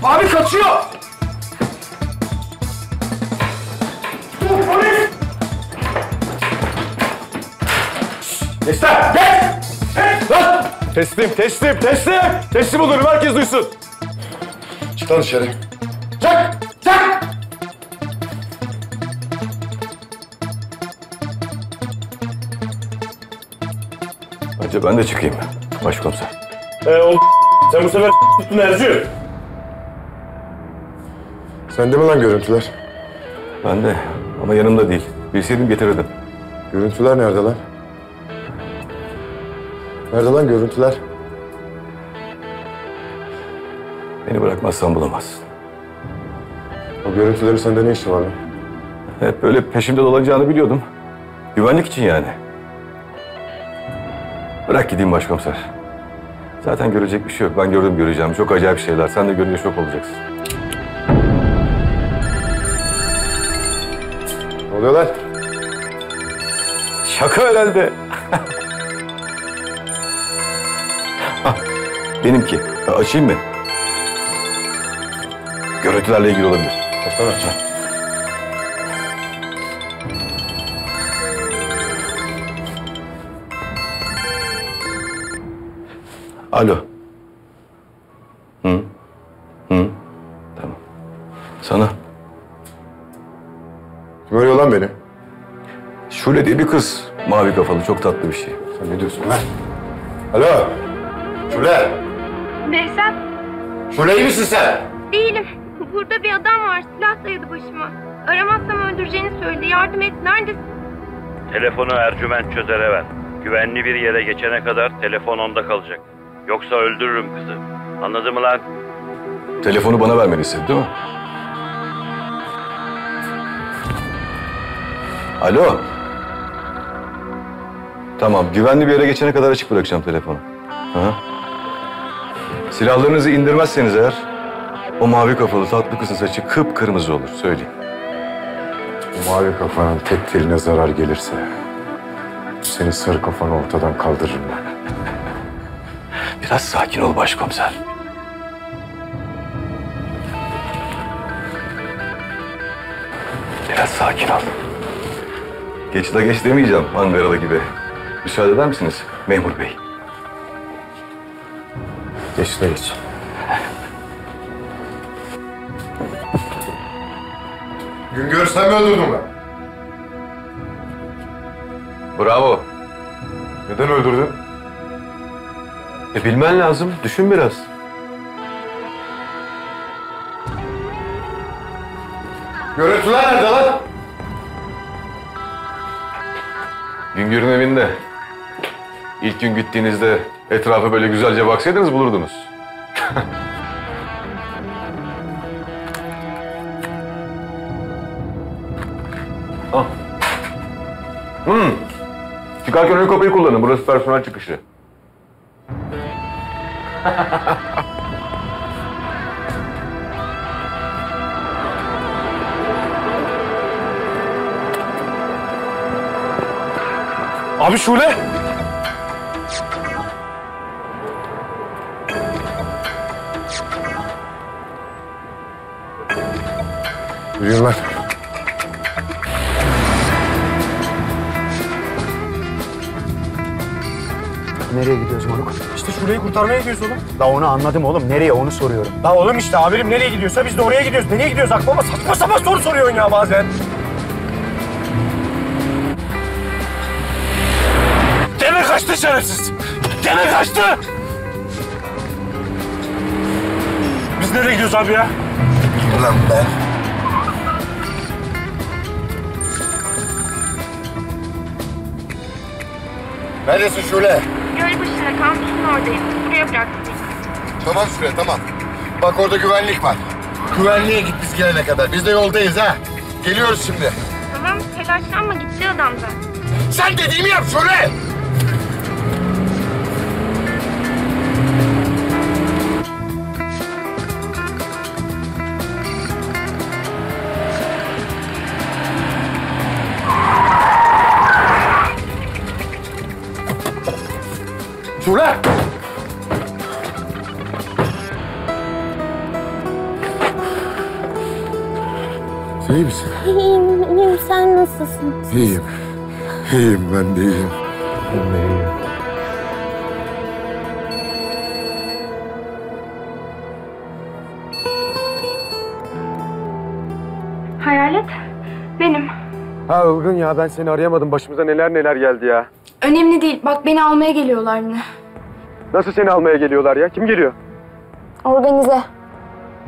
Abi kaçıyor! Dur polis! Geç lan! Geç! Geç! Lan! Teslim, teslim, teslim! Teslim olurum, herkes duysun! Çık lan dışarı. Çık! Çık! Önce ben de çıkayım başkomiser. Ee o sen bu sefer tuttun Ercü. Sende mi lan görüntüler? Bende ama yanımda değil. Bilseydim getirirdim. Görüntüler nerede lan? Nerede lan görüntüler? Beni bırakmazsan bulamazsın. O görüntülerin sende ne işi var lan? Hep böyle peşimde dolanacağını biliyordum. Güvenlik için yani. Bırak gideyim başkomiser. Zaten görecek bir şey yok. Ben gördüm göreceğim. Çok acayip şeyler. Sen de görünce şok olacaksın. Ne oluyor lan? Şaka herhalde. Ah, benimki. Açayım mı? Görüntülerle ilgili olabilir. Açsana. Alo. Hı? Hı? Tamam. Sana. Kim arıyor lan beni? Şule diye bir kız. Mavi kafalı. Çok tatlı bir şey. Sen ne diyorsun lan? Alo. Şule. Behzat. Şule iyi misin sen? Değilim. Burada bir adam var. Silah dayadı başıma. Aramazsam öldüreceğini söyledi. Yardım et. Neredesin? Telefonu Ercüment Çözer'e ver. Güvenli bir yere geçene kadar telefon onda kalacak. Yoksa öldürürüm kızı. Anladın mı lan? Telefonu bana vermelisin, değil mi? Alo. Tamam, güvenli bir yere geçene kadar açık bırakacağım telefonu. Ha? Silahlarınızı indirmezseniz eğer, o mavi kafalı tatlı kızın saçı kıpkırmızı olur, söyleyeyim. O mavi kafanın tek teline zarar gelirse, senin sarı kafanı ortadan kaldırırım ben. Biraz sakin ol başkomiser. Biraz sakin ol. Geç de geç demeyeceğim Ankara'da gibi. Müsaade eder misiniz memur bey? Geç de geç. Güngör sen mi öldürdün lan? Bravo. Neden öldürdün? E bilmen lazım. Düşün biraz. Görüntüler nerede lan? Güngör'ün evinde. İlk gün gittiğinizde etrafa böyle güzelce baksaydınız bulurdunuz. Ah. Hmm. Çıkarken ön kapıyı kullanın. Burası personel çıkışı. Abi Şule! Yürüyün lan. Nereye gidiyoruz moruk? İşte Şule'yi kurtarmaya gidiyoruz oğlum. Daha onu anladım oğlum. Nereye onu soruyorum. Daha oğlum işte amirim nereye gidiyorsa biz de oraya gidiyoruz. Nereye gidiyoruz Akbaba? Saçma sapan soru soruyorsun ya bazen. Gene kaçtı şerefsiz. Gene kaçtı. Biz nereye gidiyoruz abi ya? Ulan be. Neredesin Şule? Gölbaşı'nda, kampüsün oradayım. Buraya bıraktım. Tamam Şule, tamam. Bak orada güvenlik var. Güvenliğe git biz gelene kadar. Biz de yoldayız ha. Geliyoruz şimdi. Tamam, telaşlanma. Gitti adam da. Sen dediğimi yap Şule! Şule! Sen iyi misin? İyiyim, iyiyim. Sen nasılsın? İyiyim. İyiyim, ben de iyiyim. Ben de iyiyim. Hayalet, benim. Ha Ilgın ya, ben seni arayamadım. Başımıza neler neler geldi ya. Önemli değil. Bak beni almaya geliyorlar Mine. Nasıl seni almaya geliyorlar ya? Kim geliyor? Organize.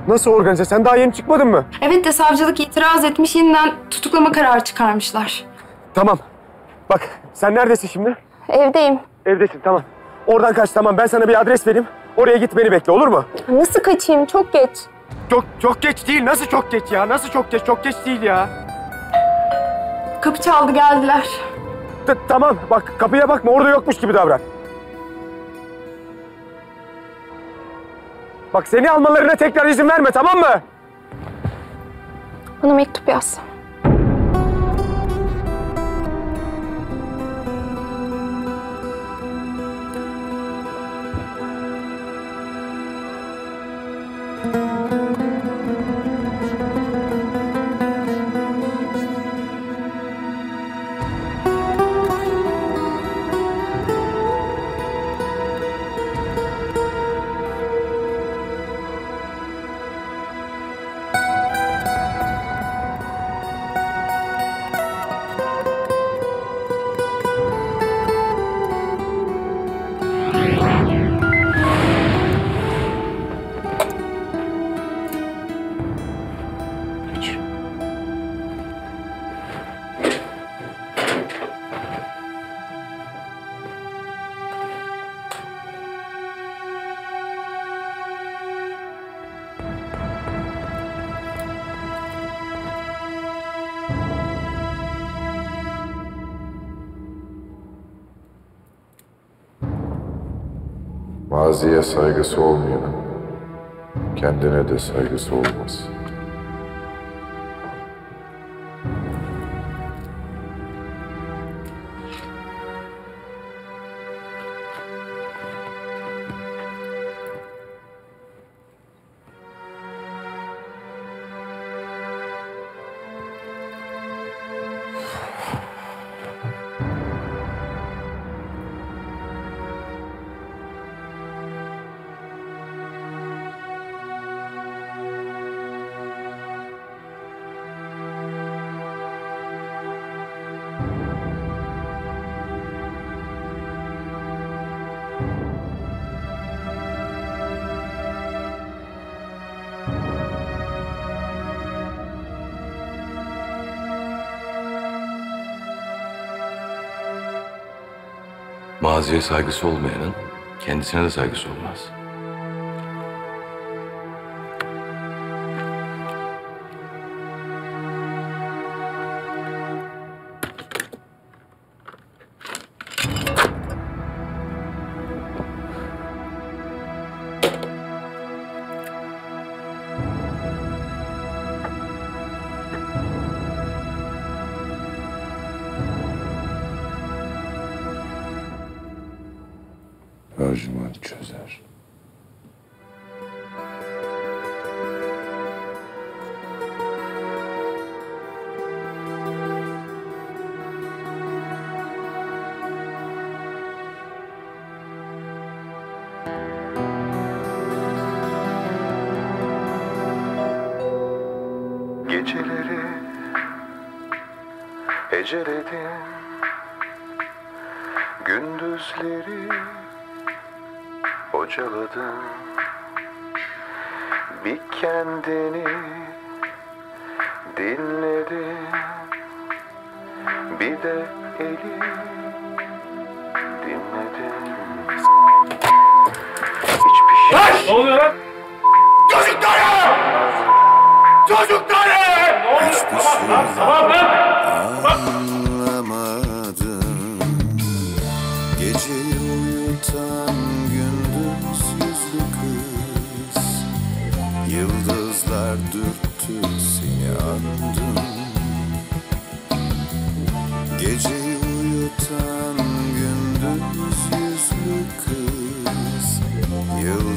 Nasıl organize? Sen daha yeni çıkmadın mı? Evet de savcılık itiraz etmiş. Yeniden tutuklama kararı çıkarmışlar. Tamam. Bak sen neredesin şimdi? Evdeyim. Evdesin tamam. Oradan kaç tamam. Ben sana bir adres vereyim. Oraya git beni bekle olur mu? Nasıl kaçayım? Çok geç. Çok çok geç değil. Nasıl çok geç ya? Nasıl çok geç? Çok geç değil ya. Kapı çaldı geldiler. T tamam bak kapıya bakma orada yokmuş gibi davran. Bak seni almalarına tekrar izin verme tamam mı? Bana mektup yaz. Maziye saygısı olmayanın kendine de saygısı olmaz. Maziye saygısı olmayanın kendisine de saygısı olmaz. Ercüment Çözer. Geceleri eceledim, gündüzleri bocaladın, bir kendini dinledin, bir de eli dinledin. Hiçbir şey... Ne oluyor lan? Çocuklarım! Çocuklarım! Ne oluyor? Tamam lan, tamam lan! Anlamadım, geceyi uyutan gündüz yüzlü kız, yıldızlar dürttü seni andım. Geceyi uyutan gündüz yüzlü kız, yıldızlar